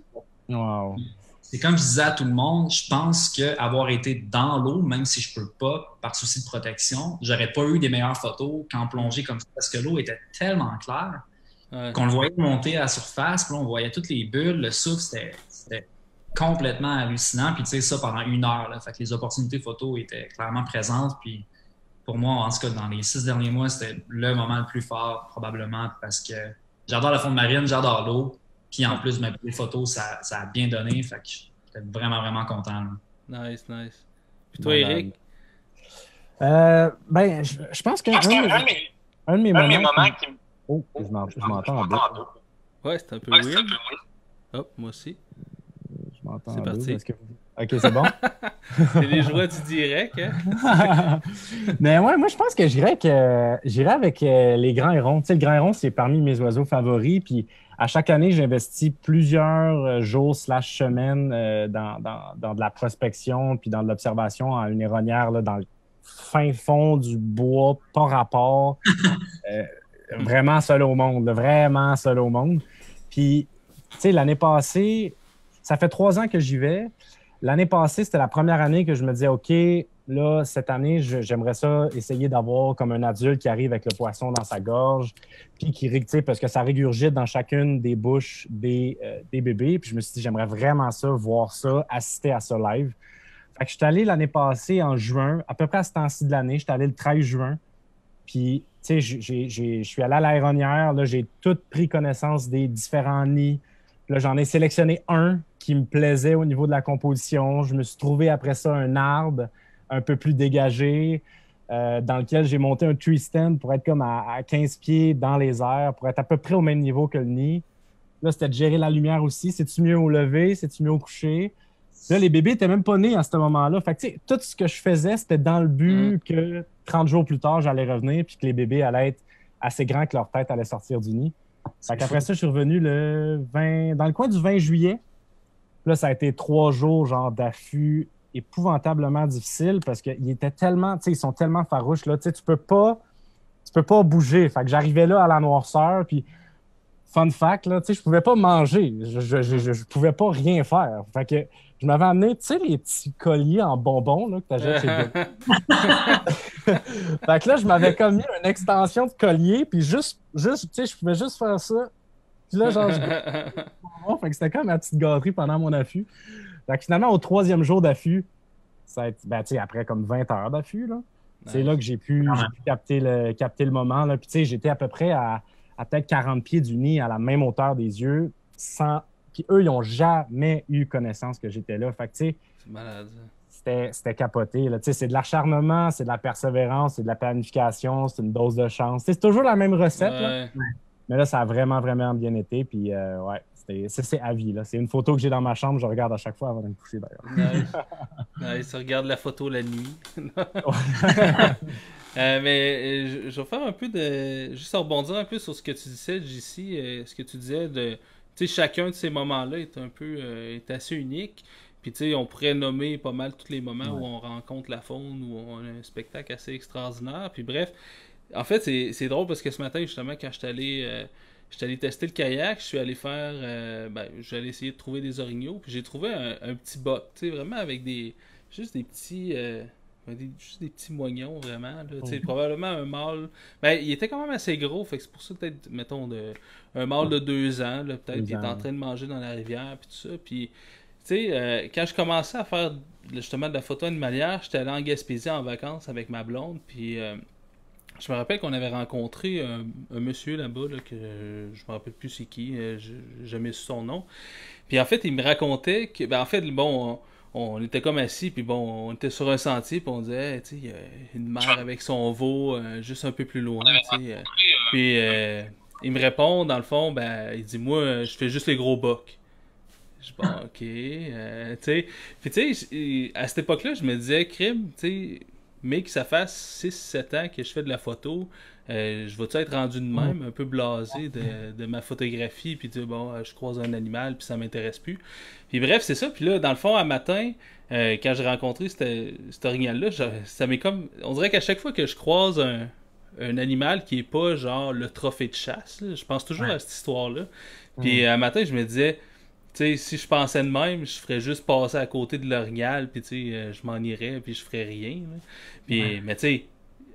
Wow. C'est comme je disais à tout le monde, je pense qu'avoir été dans l'eau, même si je ne peux pas, par souci de protection, j'aurais pas eu des meilleures photos qu'en plongée comme ça, parce que l'eau était tellement claire ouais. qu'on le voyait monter à la surface, puis là, on voyait toutes les bulles, le souffle, c'était complètement hallucinant, puis tu sais, ça pendant une heure, là, fait que les opportunités photos étaient clairement présentes, puis pour moi, en tout cas, dans les six derniers mois, c'était le moment le plus fort, probablement, parce que j'adore la faune marine, j'adore l'eau, puis en plus, ma petite photo, ça, ça a bien donné. Fait que j'étais vraiment, vraiment content. Là. Nice, nice. Puis toi, Eric? Euh, ben, je, je pense qu'un de mes, un de mes un moments, moments qui... qui... Oh, je m'entends en deux. Ouais, c'est un peu ouais, weird. Hop, moi aussi. Je m'entends en deux. C'est parti. Que... OK, c'est bon? C'est les joies du direct, hein? Mais ouais, moi, je pense que j'irais que j'irais avec les grands hérons. Tu sais, le grand héron, c'est parmi mes oiseaux favoris. Puis à chaque année, j'investis plusieurs jours slash semaines dans, dans, dans de la prospection puis dans de l'observation à une héronière là, dans le fin fond du bois, pas rapport. euh, vraiment seul au monde, là, vraiment seul au monde. Puis, tu sais, l'année passée, ça fait trois ans que j'y vais. L'année passée, c'était la première année que je me disais, OK, là, cette année, je, j'aimerais ça essayer d'avoir comme un adulte qui arrive avec le poisson dans sa gorge, puis qui, tu sais, parce que ça régurgite dans chacune des bouches des, euh, des bébés. Puis je me suis dit, j'aimerais vraiment ça, voir ça, assister à ça live. Fait que je suis allé l'année passée en juin, à peu près à ce temps-ci de l'année, je suis allé le treize juin. Puis, tu sais, je suis allé à l'aéronière, là, j'ai tout pris connaissance des différents nids. Là, j'en ai sélectionné un qui me plaisait au niveau de la composition. Je me suis trouvé après ça un arbre un peu plus dégagé euh, dans lequel j'ai monté un tree stand pour être comme à, à quinze pieds dans les airs, pour être à peu près au même niveau que le nid. Là, c'était de gérer la lumière aussi. C'est-tu mieux au lever? C'est-tu mieux au coucher? Là, les bébés n'étaient même pas nés à ce moment-là. Fait que, tu sais, tout ce que je faisais, c'était dans le but mm. que trente jours plus tard, j'allais revenir puis que les bébés allaient être assez grands que leur tête allait sortir du nid. Fait qu'après ça, je suis revenu le vingt... dans le coin du vingt juillet. Là, ça a été trois jours genre d'affût épouvantablement difficile parce qu'ils étaient tellement... Tu sais, ils sont tellement farouches. Là. Tu sais, tu peux pas... Tu peux pas bouger. Fait que j'arrivais là à la noirceur puis... Fun fact, là, tu sais, je pouvais pas manger. Je, je, je, je pouvais pas rien faire. Fait que... Je m'avais amené, tu sais, les petits colliers en bonbons là, que t'achètes chez Bill. Fait que là, je m'avais comme mis une extension de collier, puis juste, juste tu sais, je pouvais juste faire ça. Puis là, genre, je... Fait que c'était comme ma petite gâterie pendant mon affût. Fait que finalement, au troisième jour d'affût, ça a été, ben, tu sais, après comme vingt heures d'affût, là, c'est ouais. là que j'ai pu, j'ai pu capter, le, capter le moment, là. Puis tu sais, j'étais à peu près à, à peut-être quarante pieds du nid, à la même hauteur des yeux, sans... Puis eux, ils n'ont jamais eu connaissance que j'étais là. Fait que, tu sais, c'était, c'était capoté. Là. Tu sais, c'est de l'acharnement, c'est de la persévérance, c'est de la planification, c'est une dose de chance. Tu sais, c'est toujours la même recette. Ouais. Là. Mais là, ça a vraiment, vraiment bien été. Puis, euh, ouais, c'était, c'est, c'est à vie. Là. C'est une photo que j'ai dans ma chambre. Je regarde à chaque fois avant de me coucher, d'ailleurs. Ouais. Ouais, ça regarde la photo la nuit. Euh, mais euh, je vais faire un peu de... Juste rebondir un peu sur ce que tu disais, J C. Euh, ce que tu disais de... T'sais, chacun de ces moments-là est un peu euh, est assez unique. Puis tu sais, on pourrait nommer pas mal tous les moments ouais. où on rencontre la faune, où on a un spectacle assez extraordinaire. Puis bref, en fait, c'est, c'est drôle parce que ce matin, justement, quand j'étais allé, euh, j'étais allé tester le kayak, je suis allé faire, euh, ben, j'allais essayer de trouver des orignaux. Puis j'ai trouvé un, un petit boc, tu sais, vraiment avec des, juste des petits, euh, des, juste des petits moignons, vraiment. Là, tu sais, oh. probablement un mâle. Ben, il était quand même assez gros, fait que c'est pour ça peut-être, mettons, de. Un mâle de deux ans, là, peut-être, qui est en train de manger dans la rivière, puis tout ça. Puis, tu sais, euh, quand je commençais à faire justement de la photo animalière, j'étais allé en Gaspésie en vacances avec ma blonde, puis euh, je me rappelle qu'on avait rencontré un, un monsieur là-bas, là, que euh, je me rappelle plus c'est qui, euh, j'ai jamais su son nom. Puis en fait, il me racontait que, ben, en fait, bon... On, on était comme assis, puis bon, on était sur un sentier, puis on disait, hey, tu sais, il y a une mère avec son veau euh, juste un peu plus loin, tu sais. Euh, puis euh, il me répond, dans le fond, ben, il dit, moi, je fais juste les gros bocs. Je dis, bon, ok, euh, tu sais. Puis tu sais, à cette époque-là, je me disais, crime, tu sais, mais que ça fasse six sept ans que je fais de la photo, euh, je vais-tu être rendu de même, un peu blasé de, de ma photographie, puis dire, bon, je croise un animal, puis ça m'intéresse plus. Puis bref, c'est ça. Puis là, dans le fond, à matin, euh, quand j'ai rencontré cet orignal-là, je, ça m'est comme... On dirait qu'à chaque fois que je croise un, un animal qui est pas, genre, le trophée de chasse, là, je pense toujours ouais. à cette histoire-là. Puis mmh. à matin, je me disais... T'sais, si je pensais de même, je ferais juste passer à côté de l'orignal, puis euh, je m'en irais, puis je ferais rien. Puis, ouais. Mais tu sais,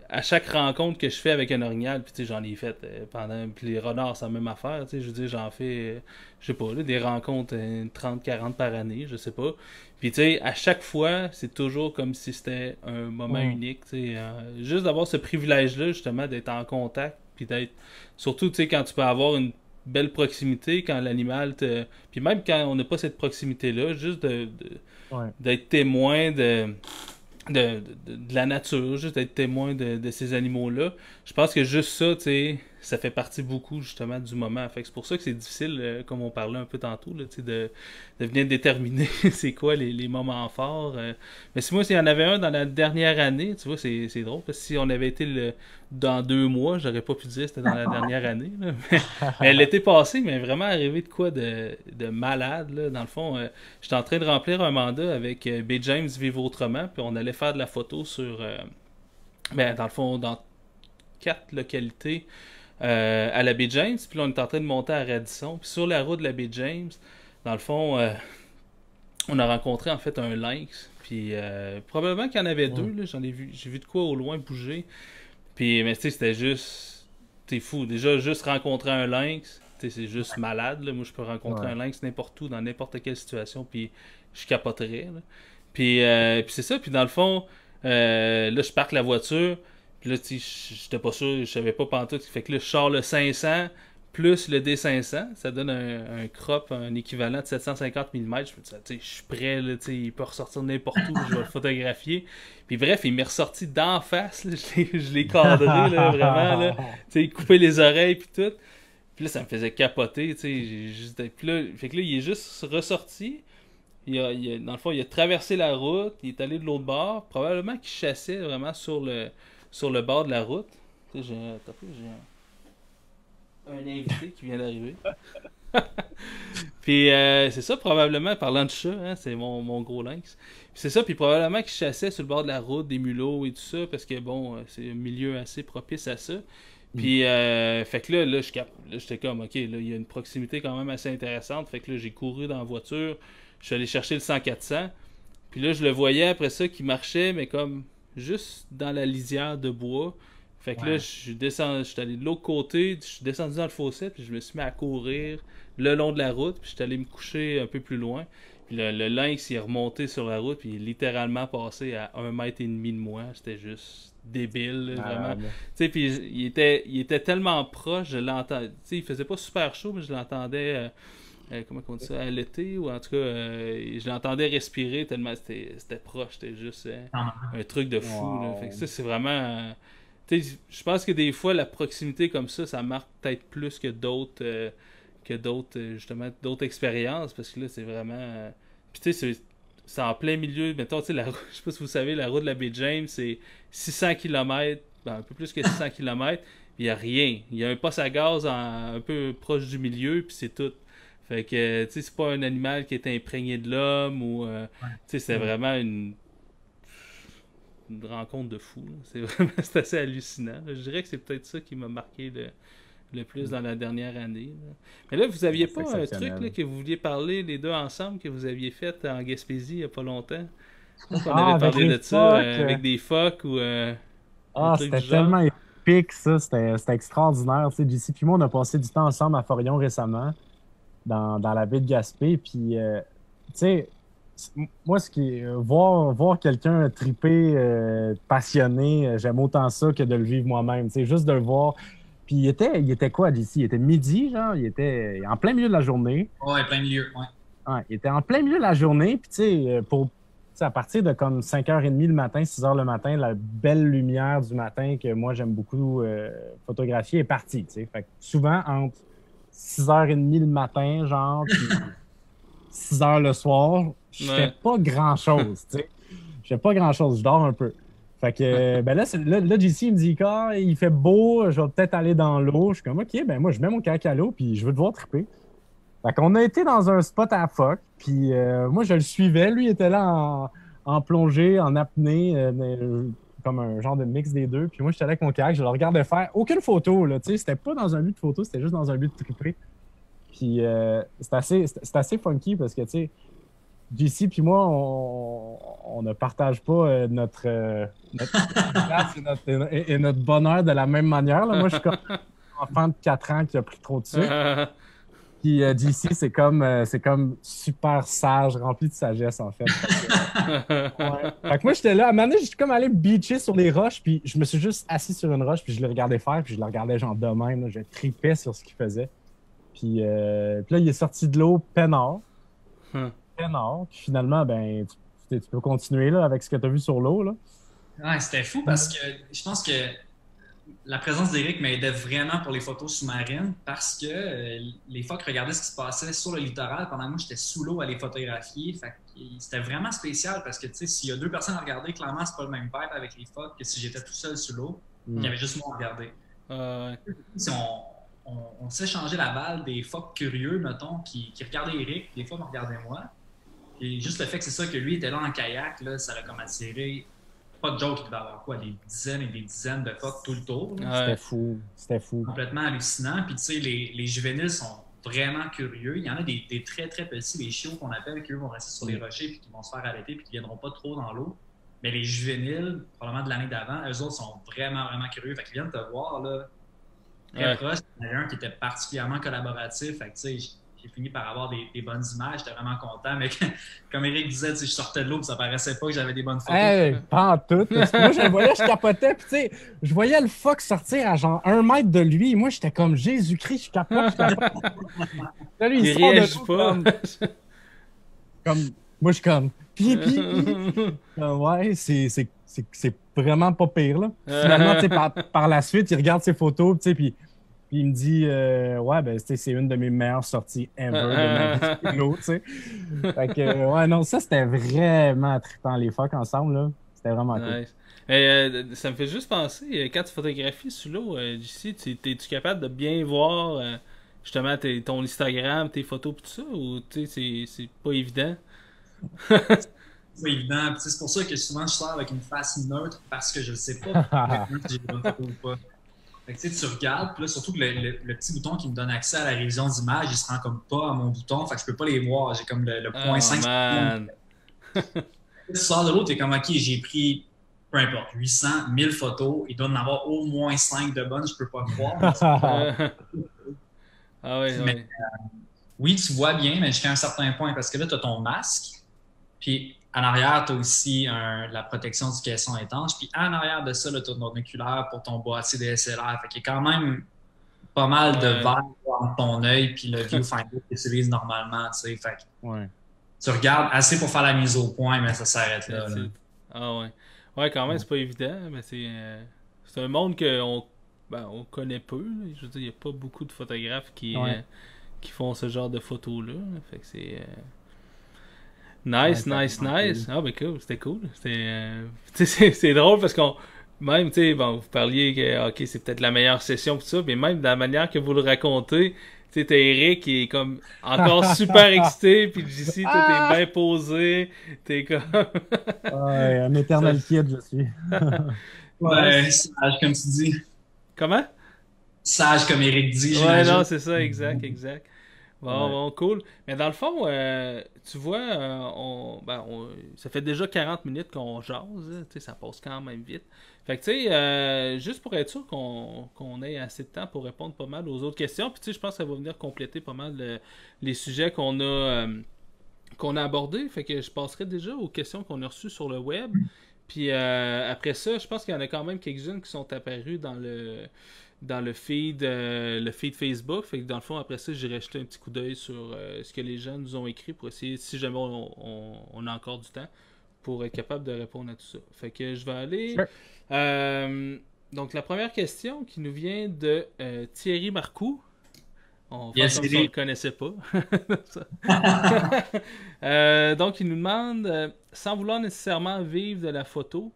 à chaque rencontre que je fais avec un orignal, puis j'en ai fait euh, pendant... Puis les renards, c'est la même affaire, je veux dire, j'en fais, euh, je sais pas, là, des rencontres euh, trente à quarante par année, je sais pas. Puis tu sais, à chaque fois, c'est toujours comme si c'était un moment ouais. unique, euh, juste d'avoir ce privilège-là, justement, d'être en contact, puis d'être... Surtout, tu sais, quand tu peux avoir une belle proximité quand l'animal te... Puis même quand on n'a pas cette proximité-là, juste de, de, ouais. d'être témoin de, de, de, de la nature, juste être témoin de, de ces animaux-là. Je pense que juste ça, tu sais, ça fait partie beaucoup justement du moment. Fait que c'est pour ça que c'est difficile, euh, comme on parlait un peu tantôt, là, de, de venir déterminer c'est quoi les, les moments forts. Euh. Mais si moi, s'il y en avait un dans la dernière année, tu vois, c'est drôle, parce que si on avait été le, dans deux mois, j'aurais pas pu dire que c'était dans la dernière année. Là. Mais, mais l'été passé, mais vraiment arrivé de quoi de, de malade, là. Dans le fond, euh, j'étais en train de remplir un mandat avec euh, B. James Vivre Autrement, puis on allait faire de la photo sur, euh, ben, dans le fond, dans quatre localités euh, à la Baie James, puis là, on est en train de monter à Radisson, puis sur la route de la Baie James, dans le fond, euh, on a rencontré, en fait, un lynx, puis euh, probablement qu'il y en avait ouais. deux, j'en ai vu, j'ai vu de quoi au loin bouger, puis, mais tu sais, c'était juste, t'es fou, déjà, juste rencontrer un lynx, tu sais, c'est juste malade, là. Moi, je peux rencontrer ouais. un lynx n'importe où, dans n'importe quelle situation, puis je capoterais, là. Puis, euh, puis c'est ça, puis dans le fond, euh, là, je parque la voiture, puis là, tu sais, j'étais pas sûr, je savais pas pantoute, fait que là, je sors le cinq cents plus le D cinq cents, ça donne un, un crop, un équivalent de sept cent cinquante millimètres, je me dis, tu sais, je suis prêt, là, tu sais, il peut ressortir n'importe où, je vais le photographier, puis bref, il m'est ressorti d'en face, là, je l'ai cadré, là, vraiment, là, tu sais, il coupait les oreilles, puis tout, puis là, ça me faisait capoter, tu sais, juste... puis là, fait que là, il est juste ressorti. Il a, il a, dans le fond, il a traversé la route, il est allé de l'autre bord, probablement qu'il chassait vraiment sur le, sur le bord de la route. Tu sais, j'ai un, un invité qui vient d'arriver. Puis euh, c'est ça, probablement, parlant de chat, hein, c'est mon, mon gros lynx. C'est ça, puis probablement qu'il chassait sur le bord de la route, des mulots et tout ça, parce que bon, c'est un milieu assez propice à ça. Puis, euh, fait que là, là j'étais comme, ok, là, il y a une proximité quand même assez intéressante. Fait que là, j'ai couru dans la voiture. Je suis allé chercher le cent quatre cents, puis là, je le voyais après ça qui marchait, mais comme juste dans la lisière de bois. Fait que ouais. là, je suis descendu, je suis allé de l'autre côté, je suis descendu dans le fossé, puis je me suis mis à courir le long de la route, puis je suis allé me coucher un peu plus loin. Puis le, le lynx, il est remonté sur la route, puis il est littéralement passé à un mètre et demi de moi. C'était juste débile, là, ah, vraiment. Tu sais, puis il était, il était tellement proche, je l'entendais. Tu sais, il faisait pas super chaud, mais je l'entendais... Euh, Euh, comment on dit ça, à l'été, ou en tout cas, euh, je l'entendais respirer tellement c'était proche, c'était juste euh, un truc de fou. Wow. Là. Fait que ça, c'est vraiment... Euh, je pense que des fois, la proximité comme ça, ça marque peut-être plus que d'autres, euh, que d'autres justement, d'autres expériences, parce que là, c'est vraiment... Euh... Puis tu sais, c'est en plein milieu, mettons, tu sais, la... je sais pas si vous savez, la route de la Baie James, c'est six cents kilomètres, ben, un peu plus que six cents kilomètres, il n'y a rien. Il y a un poste à gaz en... un peu proche du milieu, puis c'est tout. Fait que, tu sais, c'est pas un animal qui est imprégné de l'homme ou, euh, ouais. tu sais, c'est vraiment une... une rencontre de fou. C'est vraiment, c'est assez hallucinant. Je dirais que c'est peut-être ça qui m'a marqué le, le plus dans la dernière année. Là. Mais là, vous aviez pas un truc là, que vous vouliez parler les deux ensemble que vous aviez fait en Gaspésie il y a pas longtemps? Je pense qu'on ah, avait parlé de ça euh, avec des phoques ou... Euh, ah, c'était tellement épique ça. C'était extraordinaire. Tu sais, J C puis moi, on a passé du temps ensemble à Forillon récemment. Dans, dans la baie de Gaspé, puis, euh, tu sais, moi, ce qui est, euh, voir, voir quelqu'un triper, euh, passionné, euh, j'aime autant ça que de le vivre moi-même, tu sais, juste de le voir. Puis il était, il était quoi, J C? Il était midi, genre, il était en plein milieu de la journée. Ouais, plein milieu, ouais. Ah, il était en plein milieu de la journée, puis tu sais, pour, à partir de comme cinq heures trente le matin, six heures le matin, la belle lumière du matin que moi, j'aime beaucoup euh, photographier est partie, tu sais. Fait que souvent, entre six heures trente le matin, genre, puis six heures le soir, je fais ouais. pas grand-chose, tu sais. Je fais pas grand-chose, je dors un peu. Fait que, ben là, là, là J C, il me dit, ah, il fait beau, je vais peut-être aller dans l'eau. Je suis comme, OK, ben moi, je mets mon kayak à l'eau, puis je veux te voir triper. Fait qu'on a été dans un spot à phoque, puis euh, moi, je le suivais. Lui, il était là en, en plongée, en apnée, euh, comme un genre de mix des deux. Puis moi, j'étais allé avec mon kayak, je le regardais faire. Aucune photo, là, tu sais. C'était pas dans un but de photo, c'était juste dans un but de triper. Puis euh, c'est assez, assez funky parce que, tu sais, J C puis moi, on, on ne partage pas notre, euh, notre place et, notre, et, et notre bonheur de la même manière. Là. Moi, je suis comme un enfant de quatre ans qui a pris trop de sucre. Puis euh, J C, c'est comme, euh, comme super sage, rempli de sagesse, en fait. Ouais. Fait que moi, j'étais là. À un moment donné, j'étais comme allé beacher sur les roches, puis je me suis juste assis sur une roche, puis je le regardais faire, puis je le regardais genre de même. Là. Je tripais sur ce qu'il faisait. Puis, euh, puis là, il est sorti de l'eau peinard. Hmm. Peinard. Puis finalement, ben, tu peux continuer là, avec ce que tu as vu sur l'eau. Ouais, c'était fou parce que je pense que la présence d'Éric m'aidait vraiment pour les photos sous-marines parce que euh, les phoques regardaient ce qui se passait sur le littoral pendant que moi, j'étais sous l'eau à les photographier. Fait que c'était vraiment spécial parce que, tu sais, s'il y a deux personnes à regarder, clairement, c'est pas le même vibe avec les phoques que si j'étais tout seul sous l'eau. Mm. Il y avait juste moi à regarder. Euh... Si on, on, on s'échangeait la balle des phoques curieux, mettons, qui, qui regardaient Éric, des fois, me regardaient moi. Et juste le fait que c'est ça, que lui était là en kayak, là, ça l'a comme attiré. Pas de joke, il devait avoir quoi, des dizaines et des dizaines de phoques tout le tour. Ouais. C'était fou, c'était fou. Complètement hallucinant. Puis tu sais, les, les juvéniles sont vraiment curieux. Il y en a des, des très très petits, les chiots qu'on appelle, qui eux vont rester sur les rochers puis qui vont se faire allaiter puis qui ne viendront pas trop dans l'eau. Mais les juvéniles, probablement de l'année d'avant, eux autres sont vraiment vraiment curieux. Fait qu'ils viennent te voir là, très ouais. proche. Il y en a un qui était particulièrement collaboratif. Fait que tu sais, j'ai fini par avoir des, des bonnes images, j'étais vraiment content, mais que, comme Éric disait, je sortais de l'eau et ça paraissait pas que j'avais des bonnes photos. Hey, pas en tout. Moi, je le voyais, je capotais, puis tu sais, je voyais le fuck sortir à genre un mètre de lui, et moi, j'étais comme Jésus-Christ, je capote, je capote. Là, lui, il, il sort de l'eau comme... comme... Moi, je suis comme... Pi, pi, pi. Euh, ouais, c'est, c'est, c'est, c'est vraiment pas pire, là. Finalement, tu sais, par, par la suite, il regarde ses photos, tu sais, puis... Puis il me dit, euh, ouais, ben, c'est une de mes meilleures sorties ever de ma vie de l'eau, tu sais. Fait que, euh, ouais, non, ça, c'était vraiment trippant, les phoques ensemble, là. C'était vraiment cool. Nice. Et, euh, ça me fait juste penser, quand tu photographies sous l'eau, euh, J C, es-tu capable de bien voir, euh, justement, t'es, ton Instagram, tes photos, pis tout ça, ou, tu sais, c'est pas évident? C'est pas évident, pis c'est pour ça que souvent, je sors avec une face neutre, parce que je sais pas si j'ai une photo ou pas. Fait que, tu sais, tu regardes, puis là, surtout que le, le, le petit bouton qui me donne accès à la révision d'image, il se rend comme pas à mon bouton, fait que je peux pas les voir. J'ai comme le, le point oh, cinq. Tu sors de l'eau, t'es comme, OK, j'ai pris, peu importe, huit cents, mille photos, il doit en avoir au moins cinq de bonnes, je peux pas croire. Pas... ah oui, mais, oui. Euh, oui, tu vois bien, mais jusqu'à un certain point, parce que là, t'as ton masque, puis... En arrière, tu as aussi un, la protection du caisson étanche. Puis en arrière de ça, tu as ton oculaire pour ton boîtier D S L R. Fait qu'il y a quand même pas mal de ouais. verre entre ton œil puis le viewfinder que tu utilises normalement. Tu sais. Fait que ouais. tu regardes assez pour faire la mise au point, mais ça s'arrête là. là. Ah ouais. Ouais, quand même, c'est pas évident, mais c'est euh, c'est un monde qu'on ben, on connaît peu. Là. Je veux dire, il n'y a pas beaucoup de photographes qui, ouais. euh, qui font ce genre de photos-là. Fait que c'est... Euh... Nice, ouais, nice, nice. Cool. Ah, ben cool, c'était cool. C'était, euh, c'est, c'est drôle parce qu'on, même, tu sais, bon, vous parliez que, ok, c'est peut-être la meilleure session, tout ça, mais même de la manière que vous le racontez, tu sais, t'as Eric qui est comme encore super excité, puis J C, toi, ah! t'es bien posé, t'es comme. Ouais, un éternel kid, je suis. Ouais, sage comme tu dis. Comment? Sage comme Eric dit. Ouais, non, c'est ça, exact, exact. Bon, ouais. bon, cool. Mais dans le fond, euh, tu vois, euh, on, ben, on, ça fait déjà quarante minutes qu'on jase, hein, ça passe quand même vite. Fait que tu sais, euh, juste pour être sûr qu'on, qu'on ait assez de temps pour répondre pas mal aux autres questions, puis tu sais, je pense que ça va venir compléter pas mal le, les sujets qu'on a, euh, qu'on a abordés. Fait que je passerai déjà aux questions qu'on a reçues sur le web. Puis euh, après ça, je pense qu'il y en a quand même quelques-unes qui sont apparues dans le... dans le feed, euh, le feed Facebook. Fait que dans le fond, après ça, j'irai jeter un petit coup d'œil sur euh, ce que les gens nous ont écrit pour essayer, si jamais on, on, on a encore du temps, pour être capable de répondre à tout ça. Fait que je vais aller... Sure. Euh, donc, la première question qui nous vient de euh, Thierry Marcoux. On va yes, comme si on ne le connaissait pas. euh, donc, il nous demande, euh, sans vouloir nécessairement vivre de la photo,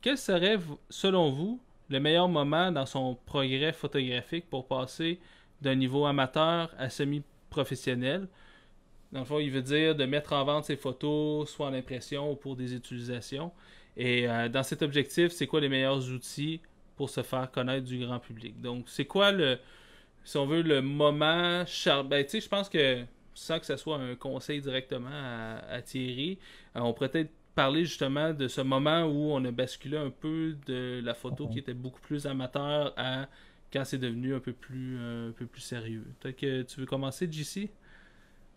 quel serait, selon vous, le meilleur moment dans son progrès photographique pour passer d'un niveau amateur à semi-professionnel? Dans le fond, il veut dire de mettre en vente ses photos, soit en impression ou pour des utilisations. Et euh, dans cet objectif, c'est quoi les meilleurs outils pour se faire connaître du grand public? Donc, c'est quoi, le, si on veut, le moment... Char... Ben, tu sais, je pense que, sans que ce soit un conseil directement à, à Thierry, euh, on pourrait peut-être parler justement de ce moment où on a basculé un peu de la photo qui était beaucoup plus amateur à quand c'est devenu un peu plus, euh, un peu plus sérieux. Peut-être que tu veux commencer, J C?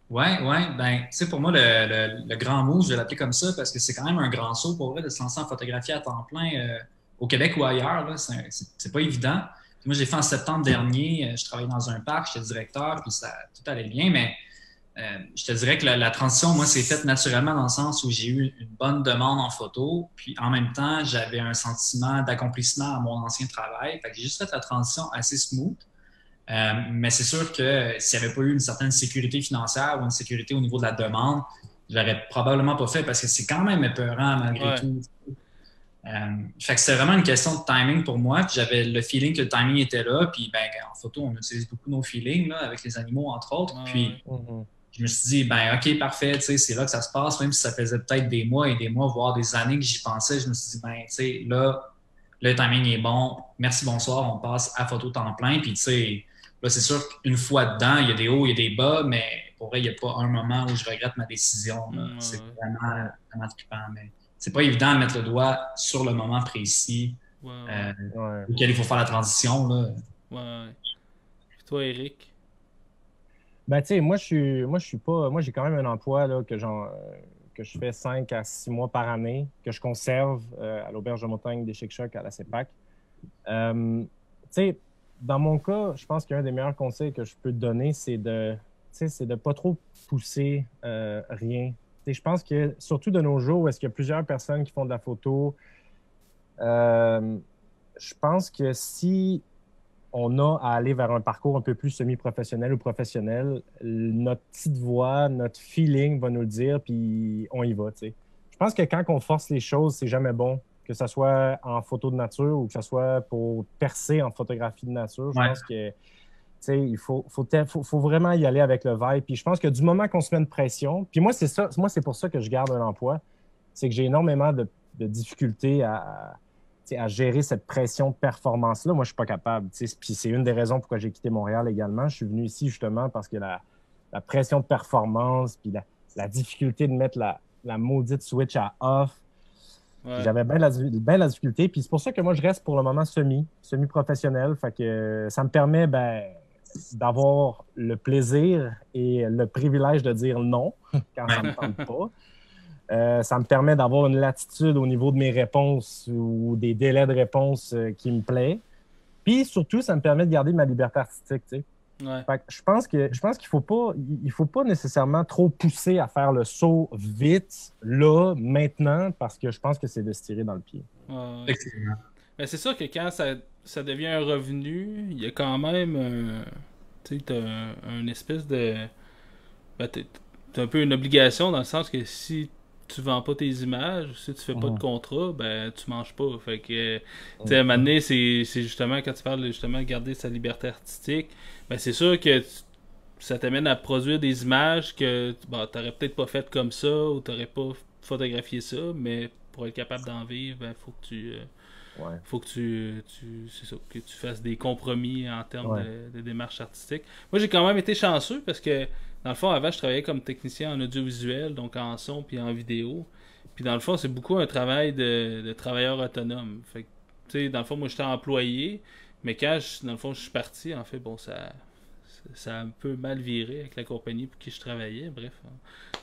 Ouais, ouais. Ben, tu sais, pour moi, le, le, le grand mot, je vais l'appeler comme ça parce que c'est quand même un grand saut pour vrai de se lancer en photographie à temps plein euh, au Québec ou ailleurs. Là, c'est, c'est, c'est pas évident. Puis moi, je l'ai fait en septembre dernier. Je travaillais dans un parc, j'étais directeur, puis ça tout allait bien, mais Euh, je te dirais que la, la transition, moi, s'est faite naturellement dans le sens où j'ai eu une bonne demande en photo, puis en même temps, j'avais un sentiment d'accomplissement à mon ancien travail. Fait que j'ai juste fait la transition assez smooth. Euh, mais c'est sûr que s'il n'y avait pas eu une certaine sécurité financière ou une sécurité au niveau de la demande, je ne l'aurais probablement pas fait parce que c'est quand même épeurant malgré ouais. tout. Euh, fait que c'était vraiment une question de timing pour moi. Puis j'avais le feeling que le timing était là. Puis ben, en photo, on utilise beaucoup nos feelings là, avec les animaux, entre autres. Puis mm-hmm. je me suis dit, ben OK, parfait, c'est là que ça se passe. Même si ça faisait peut-être des mois et des mois, voire des années que j'y pensais, je me suis dit, ben tu sais, là, le timing est bon. Merci, bonsoir, on passe à photo temps plein. Puis tu sais, là, c'est sûr qu'une fois dedans, il y a des hauts, il y a des bas, mais pour vrai, il n'y a pas un moment où je regrette ma décision. Mmh. C'est vraiment, vraiment trippant. Mais c'est pas évident de mettre le doigt sur le moment précis wow. euh, ouais. auquel il faut faire la transition. Là. Ouais. Et toi, Eric? Ben, tu sais, moi, je suis, moi, je suis pas. Moi, j'ai quand même un emploi là, que, j'en, que je fais cinq à six mois par année, que je conserve euh, à l'Auberge de Montagne des Chichocs à la C E P A C. Euh, tu sais, dans mon cas, je pense qu'un des meilleurs conseils que je peux te donner, c'est de. c'est de ne pas trop pousser euh, rien. T'sais, je pense que, surtout de nos jours, où est-ce qu'il y a plusieurs personnes qui font de la photo, euh, je pense que si on a à aller vers un parcours un peu plus semi-professionnel ou professionnel, notre petite voix, notre feeling va nous le dire, puis on y va. T'sais. Je pense que quand on force les choses, c'est jamais bon, que ce soit en photo de nature ou que ce soit pour percer en photographie de nature. Je ouais. pense que il faut, faut, faut, faut vraiment y aller avec le vibe. Puis je pense que du moment qu'on se met une pression, puis moi, c'est ça, moi, c'est pour ça que je garde un emploi, c'est que j'ai énormément de, de difficultés à, à gérer cette pression de performance-là. Moi, je ne suis pas capable. T'sais. Puis c'est une des raisons pourquoi j'ai quitté Montréal également. Je suis venu ici justement parce que la, la pression de performance, puis la, la difficulté de mettre la, la maudite switch à off, ouais. J'avais bien la, bien la difficulté. Puis c'est pour ça que moi, je reste pour le moment semi, semi-professionnel. Fait que ça me permet, ben, d'avoir le plaisir et le privilège de dire non quand ça ne me tente pas. Euh, ça me permet d'avoir une latitude au niveau de mes réponses ou des délais de réponse qui me plaît. Puis surtout, ça me permet de garder ma liberté artistique. Tu sais. Ouais. Fait que je pense que je pense qu'il faut pas, il faut pas nécessairement trop pousser à faire le saut vite, là, maintenant, parce que je pense que c'est de se tirer dans le pied. Ouais. Excellent. Mais c'est sûr que quand ça, ça devient un revenu, il y a quand même euh, tu sais, t'as un, une espèce de... Ben, t'as, t'as un peu une obligation dans le sens que si tu vends pas tes images, si tu fais pas de contrat, ben tu manges pas. Fait que, tu sais, à un moment donné, c'est, c'est justement, quand tu parles de justement garder sa liberté artistique, ben c'est sûr que tu, ça t'amène à produire des images que ben, t'aurais peut-être pas faites comme ça ou t'aurais pas photographié ça, mais pour être capable d'en vivre, ben faut que tu... Euh, Ouais. Faut que tu, tu, c'est ça, que tu fasses des compromis en termes ouais. de, de démarche artistique. Moi, j'ai quand même été chanceux parce que, dans le fond, avant, je travaillais comme technicien en audiovisuel, donc en son puis en vidéo. Puis, dans le fond, c'est beaucoup un travail de, de travailleur autonome. Fait que, tu sais, dans le fond, moi, j'étais employé, mais quand, je, dans le fond, je suis parti, en fait, bon, ça... ça a un peu mal viré avec la compagnie pour qui je travaillais. Bref,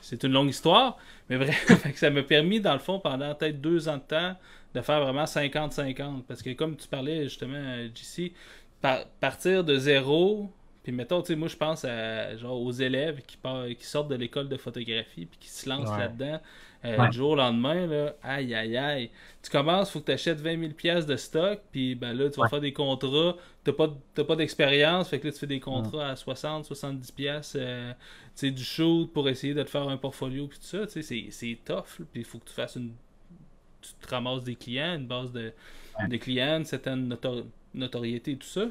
c'est une longue histoire, mais bref, ça m'a permis, dans le fond, pendant peut-être deux ans de temps, de faire vraiment cinquante cinquante. Parce que comme tu parlais, justement, J C, par- partir de zéro, puis mettons, tu sais, moi, je pense à, genre, aux élèves qui, part, qui sortent de l'école de photographie puis qui se lancent ouais. là-dedans euh, ouais. du jour au lendemain, là, aïe, aïe, aïe. Tu commences, il faut que tu achètes vingt mille dollars de stock, puis ben là, tu vas ouais. faire des contrats, tu n'as pas, t'as pas d'expérience, fait que là, tu fais des contrats ouais. à soixante, soixante-dix dollars euh, tu sais, du shoot pour essayer de te faire un portfolio, puis tout ça, tu sais, c'est, c'est tough, puis il faut que tu fasses une... tu te ramasses des clients, une base de, ouais. de clients, une certaine notori- notoriété, tout ça.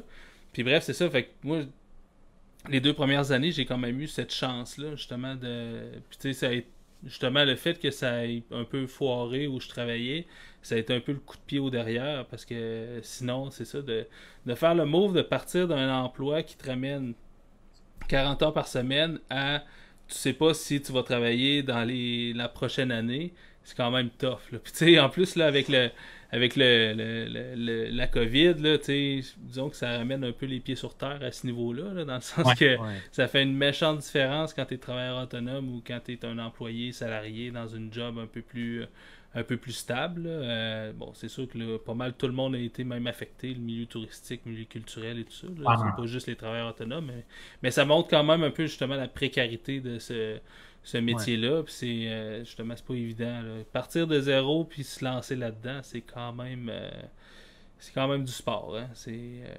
Puis bref, c'est ça, fait que moi... les deux premières années, j'ai quand même eu cette chance-là, justement, de... Puis, tu sais, ça a été... justement, le fait que ça ait un peu foiré où je travaillais, ça a été un peu le coup de pied au derrière, parce que sinon, c'est ça, de, de faire le move, de partir d'un emploi qui te ramène quarante heures par semaine à... Tu sais pas si tu vas travailler dans les... la prochaine année, c'est quand même tough, là. Puis, tu sais, en plus, là, avec le... Avec le, le, le, le, la COVID, là, disons que ça ramène un peu les pieds sur terre à ce niveau-là, là, dans le sens ouais, que ouais. ça fait une méchante différence quand tu es travailleur autonome ou quand tu es un employé salarié dans une job un peu plus un peu plus stable. Euh, bon, c'est sûr que là, pas mal tout le monde a été même affecté, le milieu touristique, le milieu culturel et tout ça. Ah, c'est pas juste les travailleurs autonomes, mais, mais ça montre quand même un peu justement la précarité de ce, ce métier-là. Ouais. Puis c'est euh, justement, c'est pas évident. Là. Partir de zéro puis se lancer là-dedans, c'est quand même euh, c'est quand même du sport. Hein. C'est euh...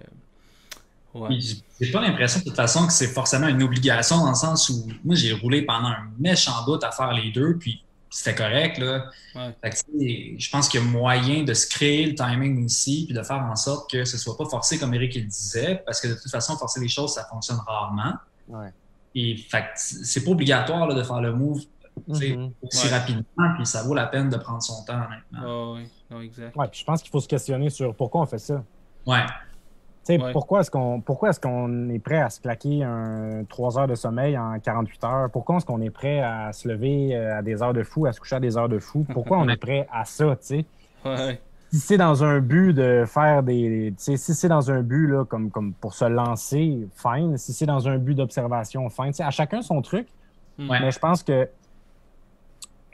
Ouais. J'ai pas l'impression de toute façon que c'est forcément une obligation dans le sens où moi j'ai roulé pendant un méchant bout à faire les deux, puis c'était correct. Là. Ouais. Fait que, je pense qu'il y a moyen de se créer le timing aussi, puis de faire en sorte que ce soit pas forcé comme Eric le disait, parce que de toute façon, forcer les choses, ça fonctionne rarement. Ouais. Et fait c'est pas obligatoire là, de faire le move mm-hmm. aussi ouais. rapidement, puis ça vaut la peine de prendre son temps honnêtement. Oh, oui, non, exact. Ouais, puis je pense qu'il faut se questionner sur pourquoi on fait ça. Ouais. Ouais. Pourquoi est-ce qu'on pourquoi est-ce qu'on est prêt à se claquer un trois heures de sommeil en quarante-huit heures? Pourquoi est-ce qu'on est prêt à se lever à des heures de fou, à se coucher à des heures de fou? Pourquoi on est prêt à ça, tu sais? Ouais. Si c'est dans un but de faire des... Si c'est dans un but là, comme, comme pour se lancer, fine. Si c'est dans un but d'observation, fine. T'sais, à chacun son truc. Ouais. Mais je pense que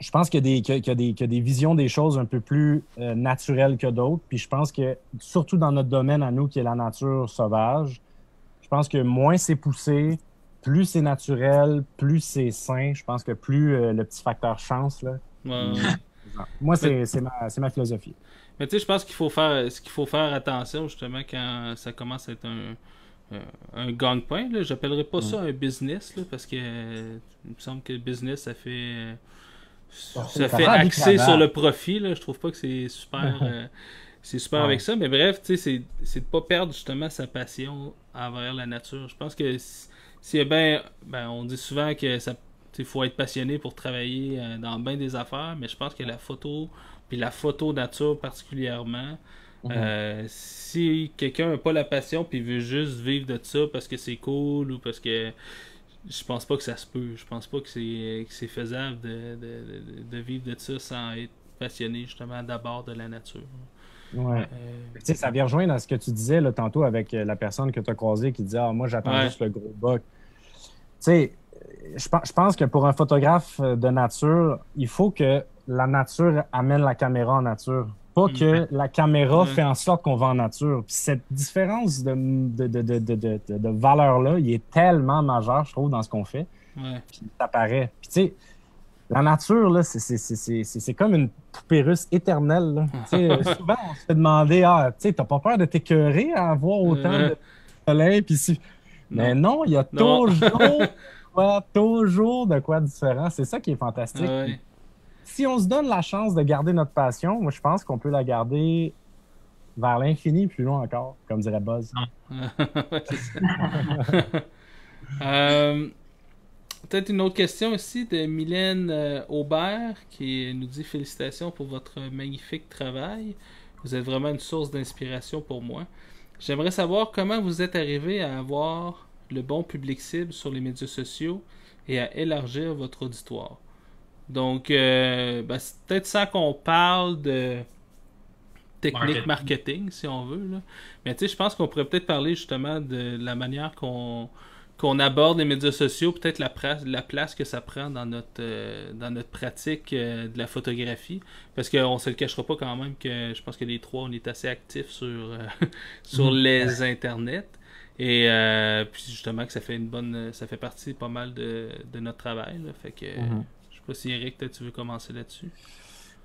je pense qu'il y a des, qu'il y a des, qu'il y a des visions des choses un peu plus euh, naturelles que d'autres. Puis je pense que, surtout dans notre domaine à nous, qui est la nature sauvage, je pense que moins c'est poussé, plus c'est naturel, plus c'est sain. Je pense que plus euh, le petit facteur chance, là. Ouais. Moi, c'est, c'est, ma, c'est ma philosophie. Mais tu sais, je pense qu'il faut faire, ce qu'il faut faire attention, justement, quand ça commence à être un... un gang-pain, là. J'appellerais pas ouais. ça un business, là, parce que euh, il me semble que le business, ça fait... Euh... Ça, ça fait axé sur le profit, là. Je trouve pas que c'est super euh, c'est super ouais. avec ça, mais bref, tu sais, c'est, c'est de pas perdre justement sa passion envers la nature. Je pense que si ben, ben on dit souvent que ça faut être passionné pour travailler euh, dans bien des affaires, mais je pense que la photo, puis la photo nature particulièrement, mm-hmm. euh, si quelqu'un n'a pas la passion puis veut juste vivre de ça parce que c'est cool ou parce que je pense pas que ça se peut. Je pense pas que c'est, que c'est faisable de, de, de vivre de ça sans être passionné justement d'abord de la nature. Ouais. Euh... Ça vient rejoindre à ce que tu disais là, tantôt avec la personne que tu as croisée qui disait ah, moi j'attends ouais. juste le gros buck. Je, je pense que pour un photographe de nature, il faut que la nature amène la caméra en nature. Pas mmh. que la caméra mmh. fait en sorte qu'on va en nature. Puis cette différence de, de, de, de, de, de, de valeur-là, il est tellement majeur, je trouve, dans ce qu'on fait. Ouais. Puis ça paraît. Puis tu sais, la nature, là, c'est, c'est, c'est, c'est, c'est comme une poupée russe éternelle. Souvent, on se fait demander, ah, tu sais, t'as pas peur de t'écœurer à avoir autant mmh. de soleil? Puis si... non. Mais non, il y a non. toujours, quoi, toujours de quoi différent. C'est ça qui est fantastique. Ouais. Si on se donne la chance de garder notre passion, moi, je pense qu'on peut la garder vers l'infini, plus loin encore, comme dirait Buzz. C'est ça. euh, peut-être une autre question ici de Mylène Aubert qui nous dit « Félicitations pour votre magnifique travail. Vous êtes vraiment une source d'inspiration pour moi. J'aimerais savoir comment vous êtes arrivé à avoir le bon public cible sur les médias sociaux et à élargir votre auditoire. » Donc, euh, ben, c'est peut-être ça qu'on parle de technique marketing, marketing si on veut. Là. Mais tu sais, je pense qu'on pourrait peut-être parler justement de la manière qu'on, qu'on aborde les médias sociaux, peut-être la, pra- la place que ça prend dans notre, euh, dans notre pratique euh, de la photographie. Parce qu'on ne se le cachera pas quand même que je pense que les trois, on est assez actifs sur, euh, sur les internets. Et euh, puis justement que ça fait une bonne, ça fait partie pas mal de, de notre travail. Là. Fait que... Mm-hmm. Je sais pas si Eric, peut-être tu veux commencer là-dessus.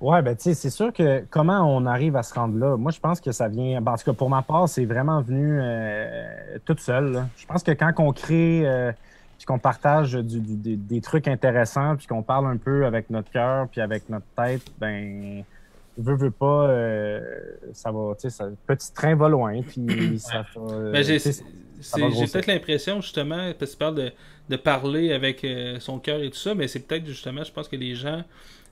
Oui, ben tu sais, c'est sûr que comment on arrive à se rendre là, moi je pense que ça vient, ben, en tout cas pour ma part, c'est vraiment venu euh, toute seule. Là. Je pense que quand on crée, euh, puis qu'on partage du, du, des, des trucs intéressants, puis qu'on parle un peu avec notre cœur, puis avec notre tête, ben veut, veut pas, euh, ça va, tu sais, petit train va loin, puis ça va... Ben, j'ai, c'est, ça va j'ai peut-être l'impression, justement, parce que tu parles de, de parler avec euh, son cœur et tout ça, mais c'est peut-être, justement, je pense que les gens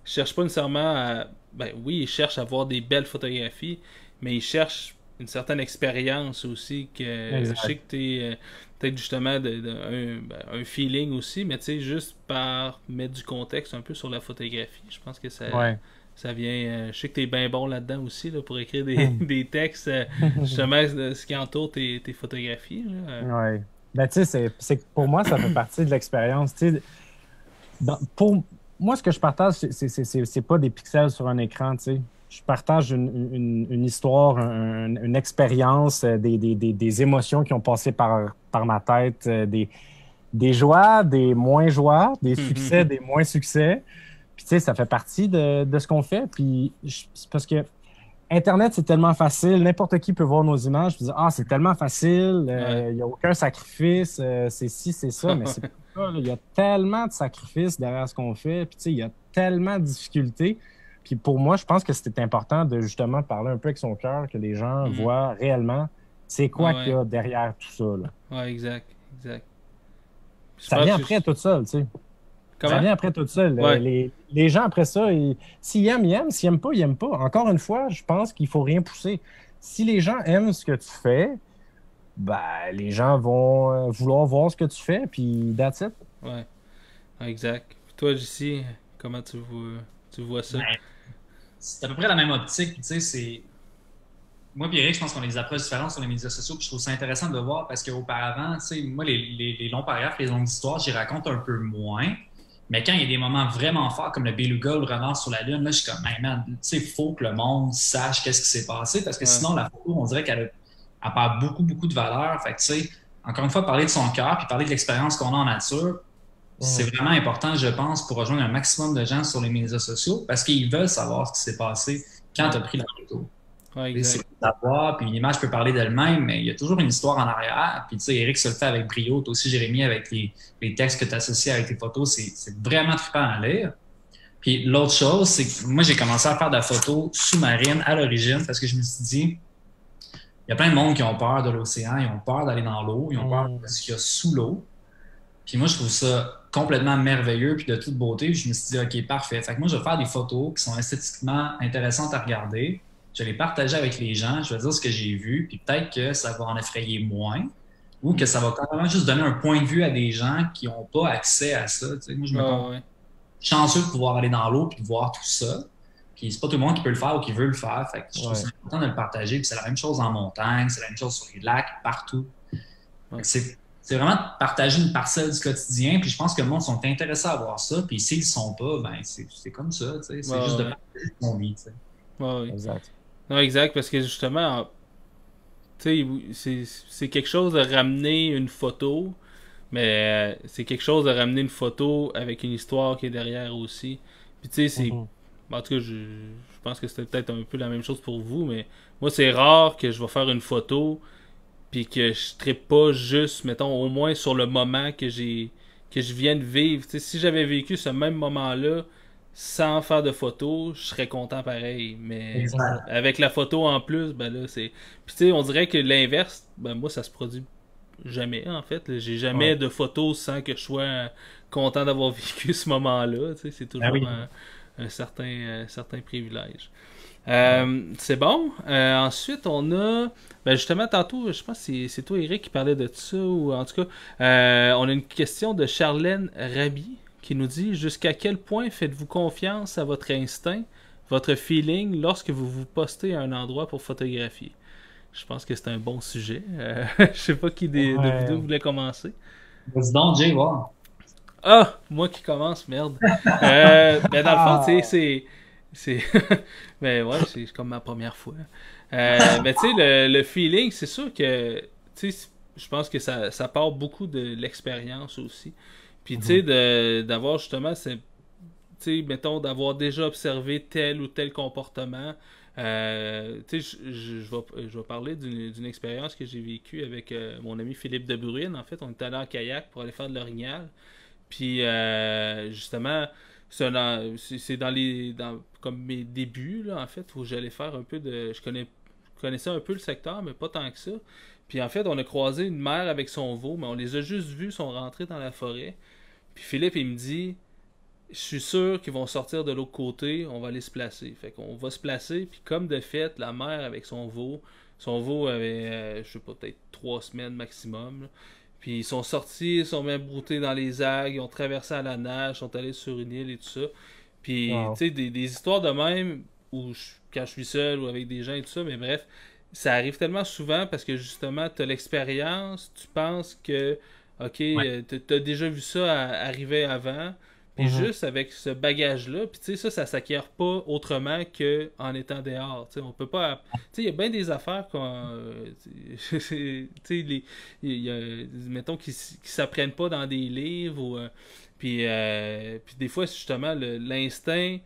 cherchent pas nécessairement à... Ben oui, ils cherchent à voir des belles photographies, mais ils cherchent une certaine expérience aussi, que exact. Je sais que tu es... Euh, peut-être justement de, de, un, ben, un feeling aussi, mais tu sais, juste par mettre du contexte un peu sur la photographie, je pense que ça... Ouais. Ça vient, euh, je sais que t'es bien bon là-dedans aussi, là, pour écrire des, des textes, euh, justement, ce qui entoure tes, tes photographies. Euh... Oui. Ben, tu sais, c'est, c'est, pour moi, ça fait partie de l'expérience. Dans, pour, moi, ce que je partage, c'est pas des pixels sur un écran, tu sais. Je partage une, une, une histoire, une, une expérience, des, des, des, des émotions qui ont passé par, par ma tête, des, des joies, des moins joies, des succès, des moins succès. Puis, tu sais, ça fait partie de, de ce qu'on fait. Puis, c'est parce que Internet, c'est tellement facile. N'importe qui peut voir nos images et dire « Ah, c'est tellement facile, euh, il n'y a aucun sacrifice, euh, c'est ci, c'est ça. » Mais c'est pas ça. Il y a tellement de sacrifices derrière ce qu'on fait. Puis, tu sais, il y a tellement de difficultés. Puis pour moi, je pense que c'était important de justement parler un peu avec son cœur, que les gens mmh. voient réellement c'est quoi ouais. qu'il y a derrière tout ça. Oui, exact, exact. Ça vient, après, tout seul, tu sais. Ça vient après tout seul, tu sais. Ça vient après tout seul. Les, les gens, après ça, ils... s'ils aiment, ils aiment. S'ils n'aiment pas, ils n'aiment pas. Encore une fois, je pense qu'il ne faut rien pousser. Si les gens aiment ce que tu fais, ben, les gens vont vouloir voir ce que tu fais, puis that's it. Oui, exact. Puis toi, J C, comment tu vois, tu vois ça? Ouais. C'est à peu près la même optique. Tu sais, c'est... Moi et Eric, je pense qu'on a des approches différentes sur les médias sociaux, puis je trouve ça intéressant de le voir parce qu'auparavant, tu sais, moi, les, les, les longs paragraphes, les longues histoires, j'y raconte un peu moins. Mais quand il y a des moments vraiment forts, comme le Beluga ou le renard sur la lune, là, je suis comme, hey man, tu sais, il faut que le monde sache qu'est-ce qui s'est passé parce que ouais. sinon, la photo, on dirait qu'elle a, elle perd beaucoup, beaucoup de valeur. Fait que, tu sais, encore une fois, parler de son cœur puis parler de l'expérience qu'on a en nature, c'est vraiment important, je pense, pour rejoindre un maximum de gens sur les médias sociaux parce qu'ils veulent savoir ce qui s'est passé quand tu as pris la photo. Ouais, c'est savoir, puis une image peut parler d'elle-même, mais il y a toujours une histoire en arrière. Puis tu sais, Eric se le fait avec brio, toi aussi, Jérémie, avec les, les textes que tu associes avec tes photos, c'est vraiment trippant à lire. Puis l'autre chose, c'est que moi, j'ai commencé à faire de la photo sous-marine à l'origine parce que je me suis dit, il y a plein de monde qui ont peur de l'océan, ils ont peur d'aller dans l'eau, ils ont peur de ce qu'il y a sous l'eau. Puis moi, je trouve ça complètement merveilleux puis de toute beauté. Puis je me suis dit, OK, parfait. Fait que moi, je vais faire des photos qui sont esthétiquement intéressantes à regarder. Je vais les partager avec les gens. Je vais dire ce que j'ai vu. Puis peut-être que ça va en effrayer moins ou que ça va quand même juste donner un point de vue à des gens qui n'ont pas accès à ça. T'sais, moi, je me ah, sens ouais. chanceux de pouvoir aller dans l'eau puis de voir tout ça. Puis c'est pas tout le monde qui peut le faire ou qui veut le faire. Fait que je ouais. trouve ça important de le partager. Puis c'est la même chose en montagne, c'est la même chose sur les lacs, partout. Ouais. C'est... C'est vraiment de partager une parcelle du quotidien, puis je pense que le monde sont intéressés à voir ça, puis s'ils ne le sont pas, ben c'est comme ça, tu sais. C'est ouais, juste ouais. de partager ce qu'on vit, tu sais. Ouais, exact. Non, exact, parce que justement, tu sais, c'est quelque chose de ramener une photo, mais c'est quelque chose de ramener une photo avec une histoire qui est derrière aussi. Puis tu sais, c'est... Mm-hmm. En tout cas, je, je pense que c'était peut-être un peu la même chose pour vous, mais moi, c'est rare que je vais faire une photo... Puis que je ne trippe pas juste, mettons, au moins sur le moment que j'ai que je viens de vivre. T'sais, si j'avais vécu ce même moment-là sans faire de photo, je serais content pareil. Mais exact. Avec la photo en plus, ben là, c'est. Puis tu sais, on dirait que l'inverse, ben moi, ça se produit jamais, en fait. J'ai jamais ouais. de photos sans que je sois content d'avoir vécu ce moment-là. C'est toujours ah oui. un, un, certain, un certain privilège. Euh, c'est bon. Euh, ensuite, on a... Ben justement, tantôt, je pense que c'est toi, Eric, qui parlait de ça. Ou en tout cas, euh, on a une question de Charlène Rabi qui nous dit « Jusqu'à quel point faites-vous confiance à votre instinct, votre feeling, lorsque vous vous postez à un endroit pour photographier? » Je pense que c'est un bon sujet. Euh, je sais pas qui des, ouais. de vidéos voulait commencer. Vas-y donc, Jay, wow. Ah! Moi qui commence, merde. euh, ben dans le fond, tu sais, c'est... C'est ben ouais, c'est comme ma première fois. Euh, mais tu sais, le, le feeling, c'est sûr que je pense que ça, ça part beaucoup de l'expérience aussi. Puis tu sais, d'avoir justement, tu sais, mettons, d'avoir déjà observé tel ou tel comportement. Euh, tu sais, je vais parler d'une expérience que j'ai vécue avec euh, mon ami Philippe de Bruine. En fait, on est allé en kayak pour aller faire de l'orignal. Puis euh, justement... C'est dans, dans les dans, comme mes débuts, là, en fait, où j'allais faire un peu de... Je, connais, je connaissais un peu le secteur, mais pas tant que ça. Puis en fait, on a croisé une mère avec son veau, mais on les a juste vus, sont rentrés dans la forêt. Puis Philippe, il me dit, je suis sûr qu'ils vont sortir de l'autre côté, on va aller se placer. Fait qu'on va se placer, puis comme de fait, la mère avec son veau, son veau avait, euh, je sais pas, peut-être trois semaines maximum, là. Puis ils sont sortis, ils sont même broutés dans les algues, ils ont traversé à la nage, ils sont allés sur une île et tout ça. Puis, wow. tu sais, des, des histoires de même, où je, quand je suis seul ou avec des gens et tout ça, mais bref, ça arrive tellement souvent parce que justement, tu as l'expérience, tu penses que, OK, ouais. tu as déjà vu ça à, arriver avant, Puis mm-hmm. juste avec ce bagage-là, puis tu sais, ça, ça s'acquiert pas autrement qu'en étant dehors. Tu sais, on peut pas. Tu sais, il y a bien des affaires qu'on. Tu sais, les... y a... mettons, qui s'apprennent pas dans des livres. Ou... Puis, euh... puis des fois, justement, l'instinct,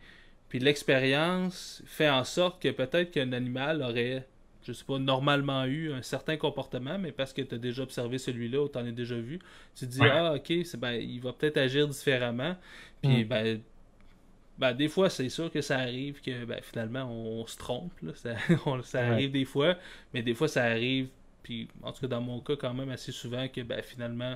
puis l'expérience fait en sorte que peut-être qu'un animal aurait, je sais pas, normalement eu un certain comportement, mais parce que tu as déjà observé celui-là ou tu en as déjà vu, tu te dis ouais. « Ah, ok, ben, il va peut-être agir différemment. » Puis, mm. ben, ben, des fois, c'est sûr que ça arrive que, ben, finalement, on, on se trompe. Là. Ça, on, ça ouais. arrive des fois, mais des fois, ça arrive, puis en tout cas, dans mon cas, quand même, assez souvent, que, ben, finalement,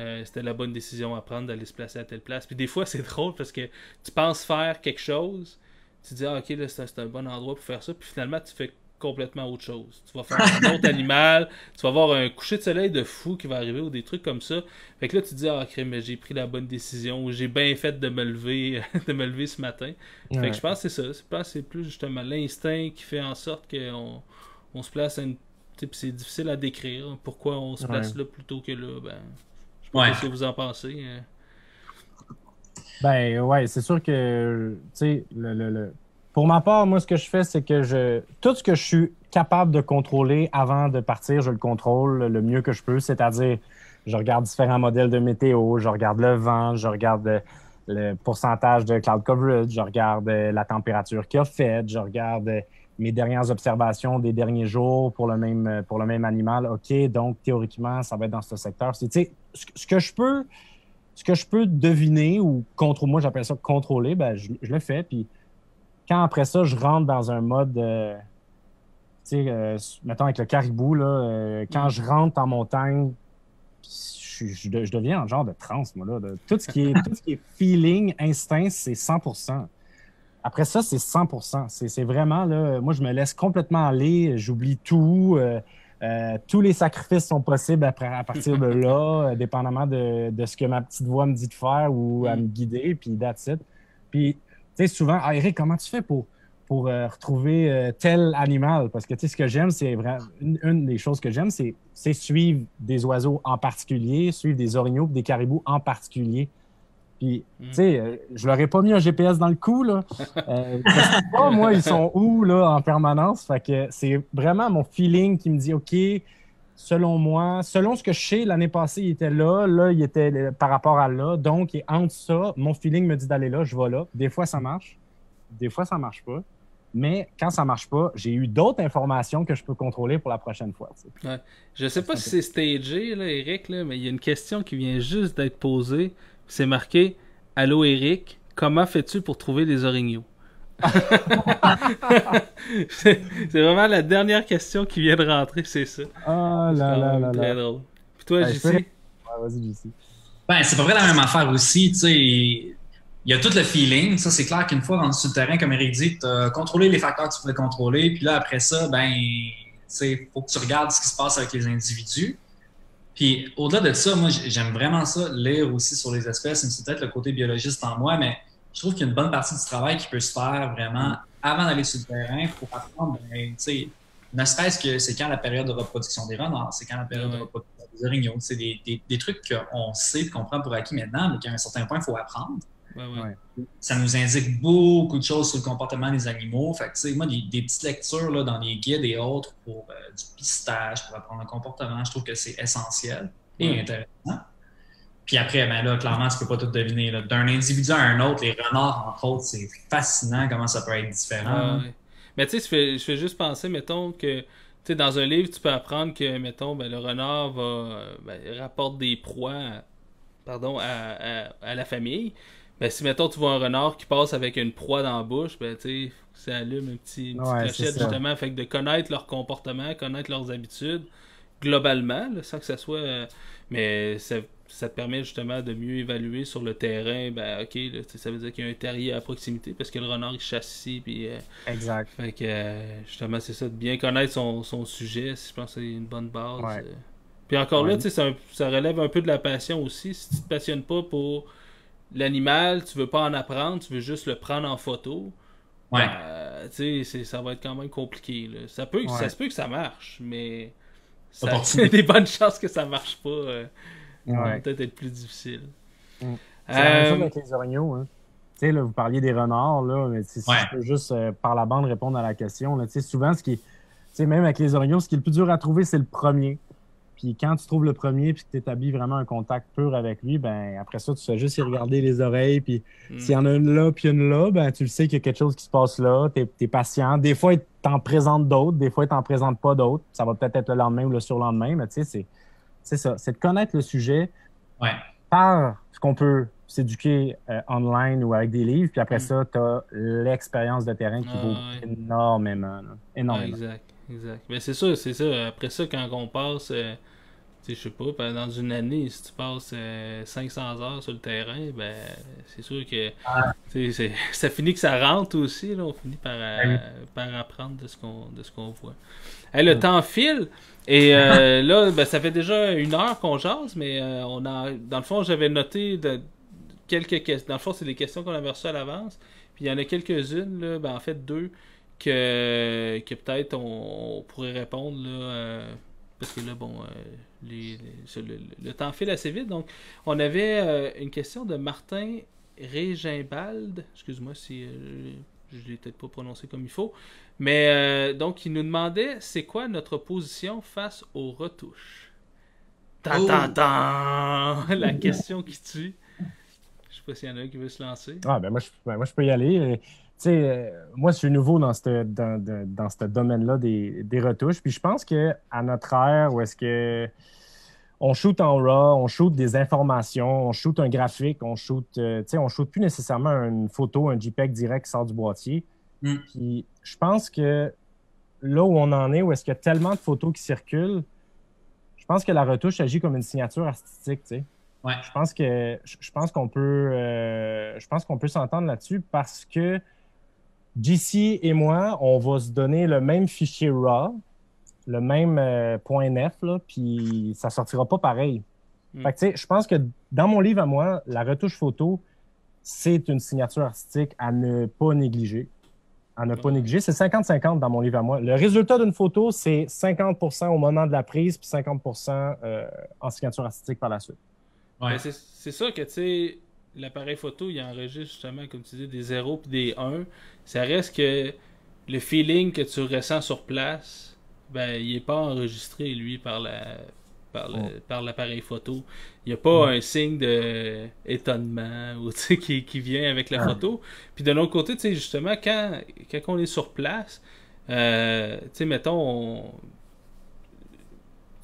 euh, c'était la bonne décision à prendre d'aller se placer à telle place. Puis des fois, c'est drôle parce que tu penses faire quelque chose, tu te dis « Ah, ok, là, c'est un bon endroit pour faire ça. » Puis finalement, tu fais complètement autre chose. Tu vas faire un autre animal, tu vas avoir un coucher de soleil de fou qui va arriver ou des trucs comme ça. Fait que là, tu te dis, ah, crème, mais j'ai pris la bonne décision ou j'ai bien fait de me lever de me lever ce matin. Ouais. Fait que je pense que c'est ça. Je pense que c'est plus justement l'instinct qui fait en sorte qu'on on se place à une... C'est difficile à décrire. Pourquoi on se place ouais. là plutôt que là? Ben, je pense ouais. que vous en pensez. Ben, ouais, c'est sûr que, tu sais, le... le, le... Pour ma part, moi, ce que je fais, c'est que je tout ce que je suis capable de contrôler avant de partir, je le contrôle le mieux que je peux. C'est-à-dire, je regarde différents modèles de météo, je regarde le vent, je regarde le pourcentage de cloud coverage, je regarde la température qu'il a faite, je regarde mes dernières observations des derniers jours pour le même, pour le même animal. OK, donc théoriquement, ça va être dans ce secteur. C'est, tu sais, ce que je peux, ce que je peux deviner ou contrôler, moi, j'appelle ça contrôler, ben, je, je le fais, puis quand après ça, je rentre dans un mode, euh, tu sais, euh, mettons avec le caribou, là, euh, quand je rentre en montagne, je, je, je deviens un genre de transe, moi, là. De, tout, ce qui est, tout ce qui est feeling, instinct, c'est cent pour cent. Après ça, c'est cent pour cent. C'est, c'est vraiment, là, moi, je me laisse complètement aller, j'oublie tout. Euh, euh, tous les sacrifices sont possibles après, à partir de là, euh, dépendamment de, de ce que ma petite voix me dit de faire ou à me guider, puis that's it. Puis, tu sais, souvent, ah, Eric, comment tu fais pour, pour euh, retrouver euh, tel animal? Parce que, tu sais, ce que j'aime, c'est vraiment... Une, une des choses que j'aime, c'est, c'est suivre des oiseaux en particulier, suivre des orignaux, des caribous en particulier. Puis, mm. tu sais, euh, je leur ai pas mis un G P S dans le cou, là. Euh, je sais pas, moi, ils sont où, là, en permanence? Fait que c'est vraiment mon feeling qui me dit, OK, selon moi, selon ce que je sais, l'année passée, il était là, là, il était par rapport à là, donc, et entre ça, mon feeling me dit d'aller là, je vais là. Des fois, ça marche, des fois, ça marche pas, mais quand ça marche pas, j'ai eu d'autres informations que je peux contrôler pour la prochaine fois. Ouais. Je sais pas si c'est stagé, là, Eric, là, mais il y a une question qui vient juste d'être posée, c'est marqué « Allô, Eric, comment fais-tu pour trouver les orignaux? » c'est, c'est vraiment la dernière question qui vient de rentrer, c'est ça. Ah oh là là là là. Drôle. Puis toi, ben, J C? Ouais, vas-y, J C. Ben, c'est pas vrai la même affaire aussi, tu sais. Il y a tout le feeling. Ça, c'est clair qu'une fois dans le terrain, comme Eric dit, tu as contrôlé les facteurs que tu pouvais contrôler. Puis là, après ça, ben, tu sais, faut que tu regardes ce qui se passe avec les individus. Puis au-delà de ça, moi, j'aime vraiment ça, lire aussi sur les espèces. C'est peut-être le côté biologiste en moi, mais je trouve qu'il y a une bonne partie du travail qui peut se faire vraiment avant d'aller sur le terrain pour apprendre, ben, tu sais, ne serait-ce que c'est quand la période de reproduction des renards, c'est quand la période de reproduction des orignaux, c'est des, des, des trucs qu'on sait, qu'on prend pour acquis maintenant, mais qu'à un certain point, il faut apprendre. Ouais, ouais. Ouais. Ça nous indique beaucoup de choses sur le comportement des animaux. Fait que, tu sais, moi, des, des petites lectures là, dans les guides et autres pour euh, du pistage, pour apprendre le comportement, je trouve que c'est essentiel et ouais. intéressant. Puis après, ben là, clairement, tu peux pas tout deviner. Là. D'un individu à un autre, les renards, entre autres, c'est fascinant comment ça peut être différent. Ouais, ouais. Mais tu sais, je fais, je fais juste penser, mettons, que tu sais, dans un livre, tu peux apprendre que, mettons, ben, le renard va ben, rapporte des proies à, pardon, à, à, à la famille. Ben, si, mettons, tu vois un renard qui passe avec une proie dans la bouche, ben, tu sais, ça allume une petite clochette, justement. Fait que de connaître leur comportement, connaître leurs habitudes, globalement, là, sans que ça soit... Euh, mais ça... ça te permet justement de mieux évaluer sur le terrain, ben ok, là, ça veut dire qu'il y a un terrier à proximité parce que le renard il chasse ici. Puis, euh, exact. Fait que euh, justement c'est ça, de bien connaître son, son sujet, je pense que c'est une bonne base. Ouais. Puis encore ouais. là, ça, ça relève un peu de la passion aussi, si tu te passionnes pas pour l'animal, tu veux pas en apprendre, tu veux juste le prendre en photo. Ouais. Ben, tu sais, ça va être quand même compliqué. Là. Ça peut, ouais. ça se peut que ça marche, mais ça a des bonnes chances que ça marche pas. Euh... Ouais. Ça va peut-être être plus difficile. Mm. C'est la même chose avec les orignaux, hein. Tu sais, là, vous parliez des renards, là, mais si ouais. je peux juste euh, par la bande répondre à la question, là, tu sais, souvent, ce qui est, tu sais, même avec les orignaux, ce qui est le plus dur à trouver, c'est le premier. Puis quand tu trouves le premier puis que tu établis vraiment un contact pur avec lui, ben après ça, tu fais juste y regarder les oreilles. Puis mm. s'il y en a une là puis une là, ben tu le sais qu'il y a quelque chose qui se passe là. Tu es patient. Des fois, il t'en présente d'autres. Des fois, il t'en présente pas d'autres. Ça va peut-être être le lendemain ou le surlendemain, mais tu sais, c'est ça. C'est de connaître le sujet ouais. par ce qu'on peut s'éduquer euh, online ou avec des livres. Puis après mm. ça, tu as l'expérience de terrain qui vaut ah, ouais. énormément. Là. Énormément. Ah, exact. Exact. Ben c'est ça, c'est ça. Après ça, quand on passe, euh, je sais pas, ben dans une année, si tu passes euh, cinq cents heures sur le terrain, ben c'est sûr que ah. c'est, ça finit que ça rentre aussi. Là, on finit par, euh, par apprendre de ce qu'on de ce qu'on voit. Hey, le mm. temps file et euh, là, ben, ça fait déjà une heure qu'on jase, mais euh, on a, dans le fond, j'avais noté de, quelques questions. Dans le fond, c'est des questions qu'on avait reçues à l'avance. Puis il y en a quelques-unes, là, ben, en fait deux. que, que peut-être on, on pourrait répondre là, euh, parce que là bon euh, les, les, le, le temps file assez vite, donc on avait euh, une question de Martin Régimbald, excuse-moi si euh, je ne l'ai peut-être pas prononcé comme il faut, mais euh, donc il nous demandait c'est quoi notre position face aux retouches. Ta-ta-ta! Oh! La question qui tue. Je sais pas s'il y en a un qui veut se lancer. Ah ben moi je, ben, moi, je peux y aller. Tu sais, moi, je suis nouveau dans ce dans, dans domaine-là des, des retouches. Puis je pense qu'à notre ère, où est-ce que on shoot en RAW, on shoot des informations, on shoot un graphique, on shoot, tu sais, on shoot plus nécessairement une photo, un JPEG direct qui sort du boîtier. Mm. Puis je pense que là où on en est, où est-ce qu'il y a tellement de photos qui circulent, je pense que la retouche agit comme une signature artistique, tu sais. Ouais. Je pense que je pense qu'on peut, euh, je pense qu'on peut s'entendre là-dessus parce que J C et moi, on va se donner le même fichier RAW, le même euh, .nf, là, puis ça sortira pas pareil. Mm. Fait que, tu sais, je pense que dans mon livre à moi, la retouche photo, c'est une signature artistique à ne pas négliger. À ne pas mm. négliger. C'est cinquante cinquante dans mon livre à moi. Le résultat d'une photo, c'est cinquante pour cent au moment de la prise, puis cinquante pour cent euh, en signature artistique par la suite. Ouais. Ben, c'est, c'est ça que, tu sais... L'appareil photo, il enregistre justement, comme tu dis, des zéros et des un. Ça reste que le feeling que tu ressens sur place, ben, il n'est pas enregistré, lui, par la par, le, oh. par l'appareil photo. Il n'y a pas ouais. un signe d'étonnement ou, qui, qui vient avec la ouais. photo. Puis de l'autre côté, justement, quand, quand on est sur place, euh, mettons,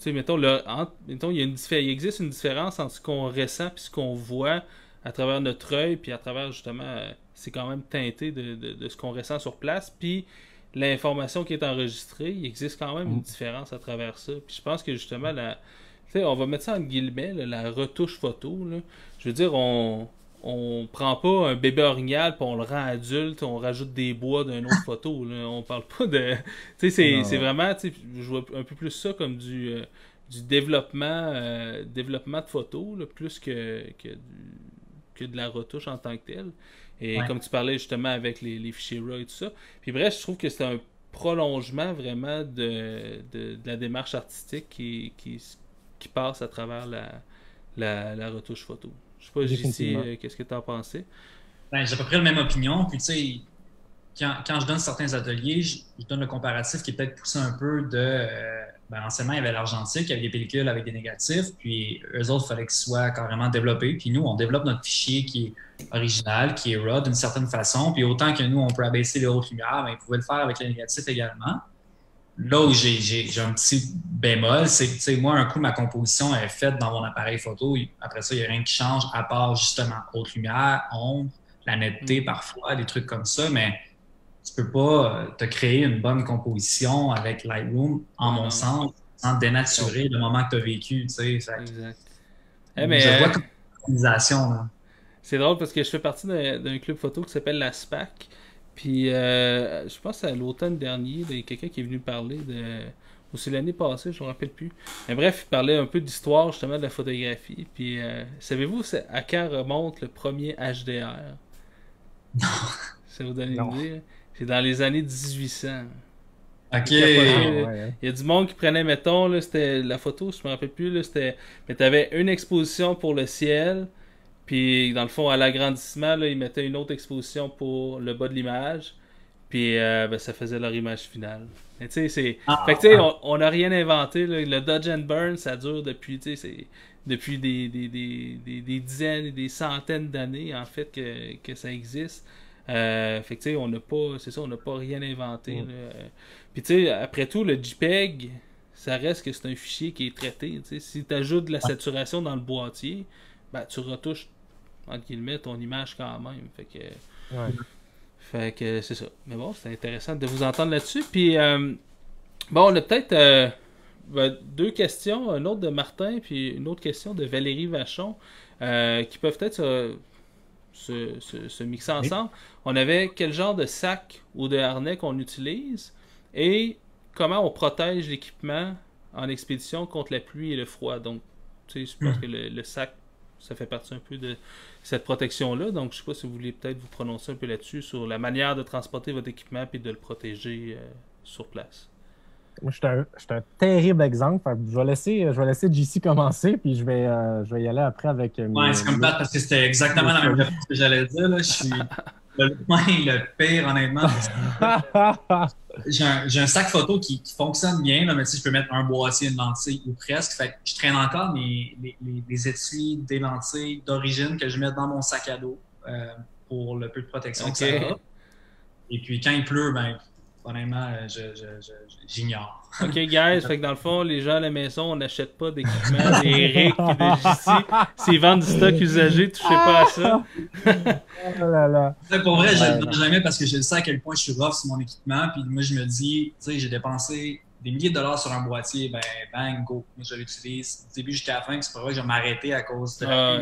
on... mettons, le, entre, mettons il, y a une, il existe une différence entre ce qu'on ressent et ce qu'on voit à travers notre œil, puis à travers, justement, euh, c'est quand même teinté de, de, de ce qu'on ressent sur place, puis l'information qui est enregistrée, il existe quand même mmh. une différence à travers ça. Puis je pense que, justement, la, on va mettre ça en guillemets, là, la retouche photo, là. Je veux dire, on on prend pas un bébé orignal, puis on le rend adulte, on rajoute des bois d'une autre photo, là. On parle pas de... Tu sais, c'est, c'est vraiment, tu sais, je vois un peu plus ça comme du, euh, du développement, euh, développement de photo, là, plus que, que du... que de la retouche en tant que telle. Et ouais. comme tu parlais justement avec les, les fichiers RAW et tout ça. Puis bref, je trouve que c'est un prolongement vraiment de, de, de la démarche artistique qui, qui, qui passe à travers la, la, la retouche photo. Je sais pas, J C, euh, qu'est-ce que tu en pensais? Ben, j'ai à peu près la même opinion. Puis tu sais, quand, quand je donne certains ateliers, je, je donne le comparatif qui est peut-être poussé un peu de... Euh, ben, anciennement, il y avait l'argentique, il y avait des pellicules avec des négatifs, puis eux autres, il fallait qu'ils soient carrément développés. Puis nous, on développe notre fichier qui est original, qui est RAW d'une certaine façon. Puis autant que nous, on peut abaisser les hautes lumières, ben, ils pouvaient le faire avec les négatifs également. Là où j'ai, j'ai, j'ai un petit bémol, c'est que, tu sais, moi, un coup, ma composition est faite dans mon appareil photo. Après ça, il n'y a rien qui change, à part justement haute lumière, ombre, la netteté parfois, des trucs comme ça, mais... Tu ne peux pas te créer une bonne composition avec Lightroom, en mon sens, sans dénaturer le moment que tu as vécu. Tu sais, fait... Exact. Eh, mais, je vois comme une organisation, là. C'est drôle parce que je fais partie d'un, d'un club photo qui s'appelle la SPAC. Puis euh, je pense à l'automne dernier, il y a quelqu'un qui est venu parler de. Ou c'est l'année passée, je ne me rappelle plus. Mais bref, il parlait un peu d'histoire justement de la photographie. Puis euh, savez-vous à quand remonte le premier H D R? Non. Ça vous donne non. une idée? C'est dans les années mille huit cents. OK. Il y a, ouais. il y a du monde qui prenait, mettons, là, c'était la photo, je me rappelle plus, là, c'était... Mais tu avais une exposition pour le ciel, Puis, dans le fond, à l'agrandissement, ils mettaient une autre exposition pour le bas de l'image. Puis, euh, ben, ça faisait leur image finale. Mais, tu sais, c'est... Ah, fait que, tu sais, ah. on n'a rien inventé. Là. Le Dodge and Burn, ça dure depuis, tu sais, depuis des, des, des, des, des dizaines et des centaines d'années, en fait, que, que ça existe. Euh, fait que, tu sais, on n'a pas... C'est ça, on n'a pas rien inventé. Mm. Puis, tu sais, après tout, le JPEG, ça reste que c'est un fichier qui est traité. T'sais. Si tu ajoutes de la saturation dans le boîtier, ben, tu retouches entre guillemets ton image quand même. Fait que, ouais. fait que c'est ça. Mais bon, c'est intéressant de vous entendre là-dessus. Puis euh, bon, on a peut-être euh, ben, deux questions, une autre de Martin puis une autre question de Valérie Vachon, euh, qui peuvent peut-être se, se, se, se mixer ensemble. Oui. On avait quel genre de sac ou de harnais qu'on utilise et comment on protège l'équipement en expédition contre la pluie et le froid. Donc, tu sais, je pense mmh. que le, le sac, ça fait partie un peu de cette protection-là. Donc, je sais pas si vous voulez peut-être vous prononcer un peu là-dessus, sur la manière de transporter votre équipement et de le protéger euh, sur place. Moi, je suis un, je suis un terrible exemple. Je vais laisser, je vais laisser J C commencer, puis je vais, euh, je vais y aller après avec... Euh, ouais, c'est comme ça, parce que c'était exactement la même chose que j'allais dire. Là. Je suis le moins le pire, honnêtement. J'ai un, j'ai un sac photo qui, qui fonctionne bien, là, mais si je peux mettre un boîtier, une lentille ou presque. Fait que je traîne encore mes, les, les, les étuis, des lentilles d'origine que je mets dans mon sac à dos euh, pour le peu de protection okay. que ça a. Et puis quand il pleut, ben honnêtement, je, je, je, j'ignore. OK, guys, fait que dans le fond, les gens à la maison, on n'achète pas d'équipement d'Eric et de J C. S'ils vendent du stock usagé, touchez pas à ça. Oh là là. Pour vrai, je ne le dis jamais parce que je le sais à quel point je suis rough sur mon équipement. Puis moi, je me dis, tu sais, j'ai dépensé des milliers de dollars sur un boîtier, ben bang, go. Moi, je l'utilise du début jusqu'à la fin. C'est pas vrai que je vais m'arrêter à cause de la euh...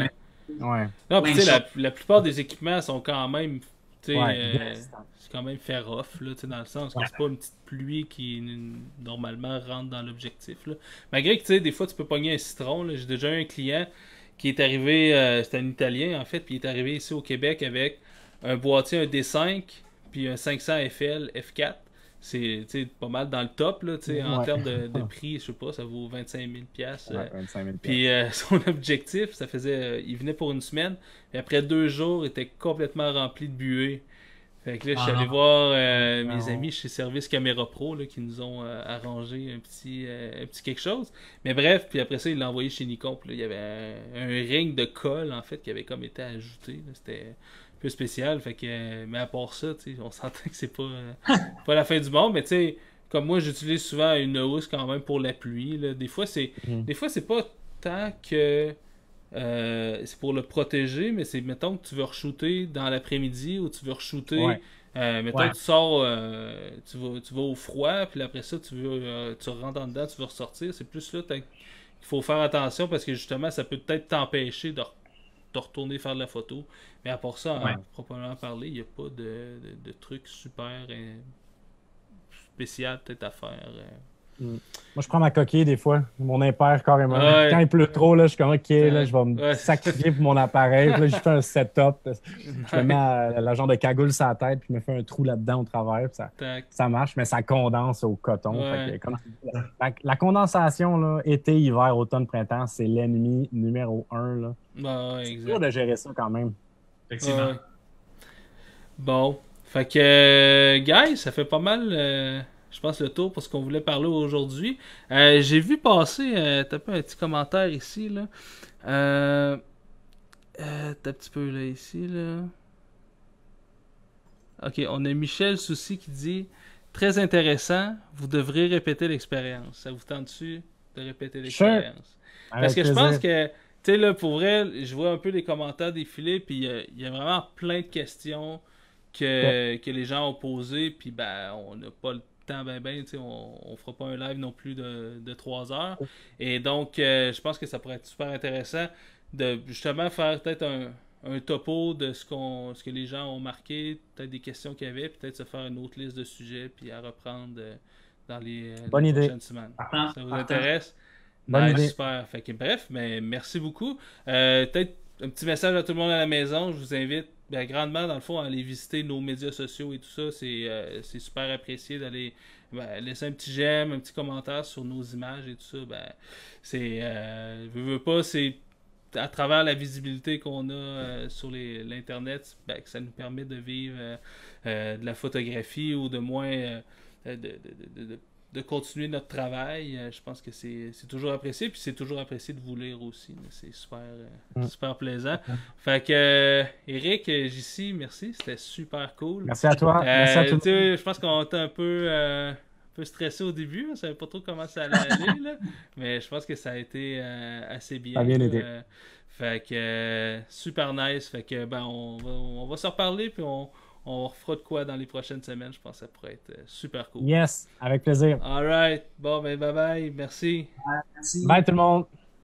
ouais. Non, puis tu sais, la, la plupart des équipements sont quand même... Ouais, euh, c'est quand même faire off, là, dans le sens que c'est pas une petite pluie qui une, normalement rentre dans l'objectif. Malgré que tu sais, des fois tu peux pogner un citron. J'ai déjà eu un client qui est arrivé, euh, c'était un Italien en fait, puis il est arrivé ici au Québec avec un boîtier, un D cinq, puis un cinq cents F L F quatre. C'est pas mal dans le top là, ouais. en termes de, de prix, je sais pas, ça vaut vingt-cinq mille dollars. Ouais, vingt-cinq mille dollars. Puis euh, son objectif, ça faisait, euh, il venait pour une semaine, et après deux jours, il était complètement rempli de buée. Fait que là, ah, je suis allé voir euh, mes amis chez Service Caméra Pro là, qui nous ont euh, arrangé un petit, euh, un petit quelque chose. Mais bref, puis après ça, il l'a envoyé chez Nikon. Puis là, il y avait un, un ring de colle en fait qui avait comme été ajouté. C'était peu spécial, fait que, mais à part ça, on s'entend que c'est pas, euh, pas la fin du monde, mais tu sais, comme moi, j'utilise souvent une housse quand même pour la pluie, là. Des fois, c'est mm. des fois, c'est pas tant que euh, c'est pour le protéger, mais c'est, mettons, que tu veux re-shooter dans l'après-midi ou tu veux re-shooter, ouais. euh, mettons, ouais. que tu sors, euh, tu, vas, tu vas au froid, puis après ça, tu veux euh, tu rentres en dedans, tu veux ressortir, c'est plus là qu'il faut faire attention parce que justement, ça peut peut-être t'empêcher de de retourner faire de la photo. Mais à part ça, ouais. hein, proprement parler, il n'y a pas de, de, de truc super euh, spécial peut-être à faire. Euh. Mm. Moi, je prends ma coquille des fois. Mon impair, carrément. Ouais. Quand il pleut trop, là, je suis comme, OK, ouais. là, je vais me ouais. sacrifier pour mon appareil. Puis là, je fais un setup. Je me mets à, à la genre de cagoule sur la tête puis je me fais un trou là-dedans au travers. Ça, ça marche, mais ça condense au coton. Ouais. Fait que, comme, la, la condensation, là, été, hiver, automne, printemps, c'est l'ennemi numéro un, là. Ben, c'est dur de gérer ça quand même. Effectivement. Euh, bon. Fait que, guys, ça fait pas mal, euh, je pense, le tour pour ce qu'on voulait parler aujourd'hui. Euh, J'ai vu passer, euh, t'as pas un petit commentaire ici, là. Euh, euh, t'as un petit peu, là, ici, là. OK, on a Michel Soucy qui dit « Très intéressant, vous devrez répéter l'expérience. » Ça vous tente-tu de répéter l'expérience? Sure. Parce que je pense que... Tu sais, là, pour vrai, je vois un peu les commentaires défiler, puis il euh, y a vraiment plein de questions que, ouais. que les gens ont posées, puis ben, on n'a pas le temps, ben, ben, tu sais, on ne fera pas un live non plus de, de trois heures. Ouais. Et donc, euh, je pense que ça pourrait être super intéressant de justement faire peut-être un, un topo de ce, qu'on, ce que les gens ont marqué, peut-être des questions qu'il y avait, peut-être se faire une autre liste de sujets, puis à reprendre euh, dans les, Bonne les idée. prochaines semaines. Ah, ça vous ah, intéresse? Ah. Bonne nice, super. Fait que, bref, mais merci beaucoup. Euh, peut-être un petit message à tout le monde à la maison. Je vous invite bien, grandement, dans le fond, à aller visiter nos médias sociaux et tout ça. C'est euh, super apprécié d'aller ben, laisser un petit j'aime, un petit commentaire sur nos images et tout ça. Ben, c'est, euh, je veux pas, c'est à travers la visibilité qu'on a euh, sur l'Internet, ben, ça nous permet de vivre euh, euh, de la photographie ou de moins euh, de, de, de, de, de continuer notre travail. Euh, je pense que c'est toujours apprécié, puis c'est toujours apprécié de vous lire aussi. C'est super, euh, super plaisant. Fait que euh, Eric, J C, merci, c'était super cool. Merci à toi. Euh, merci à tout. Je pense qu'on était un peu... Euh, stressé au début, on ne savait pas trop comment ça allait aller, là. Mais je pense que ça a été euh, assez bien. Ça a bien aidé. Euh, fait que euh, super nice. Fait que ben on va, on va se reparler puis on, on refera de quoi dans les prochaines semaines. Je pense que ça pourrait être euh, super cool. Yes, avec plaisir. All right. Bon, ben bye bye. Merci. Bye, merci. Bye tout le monde.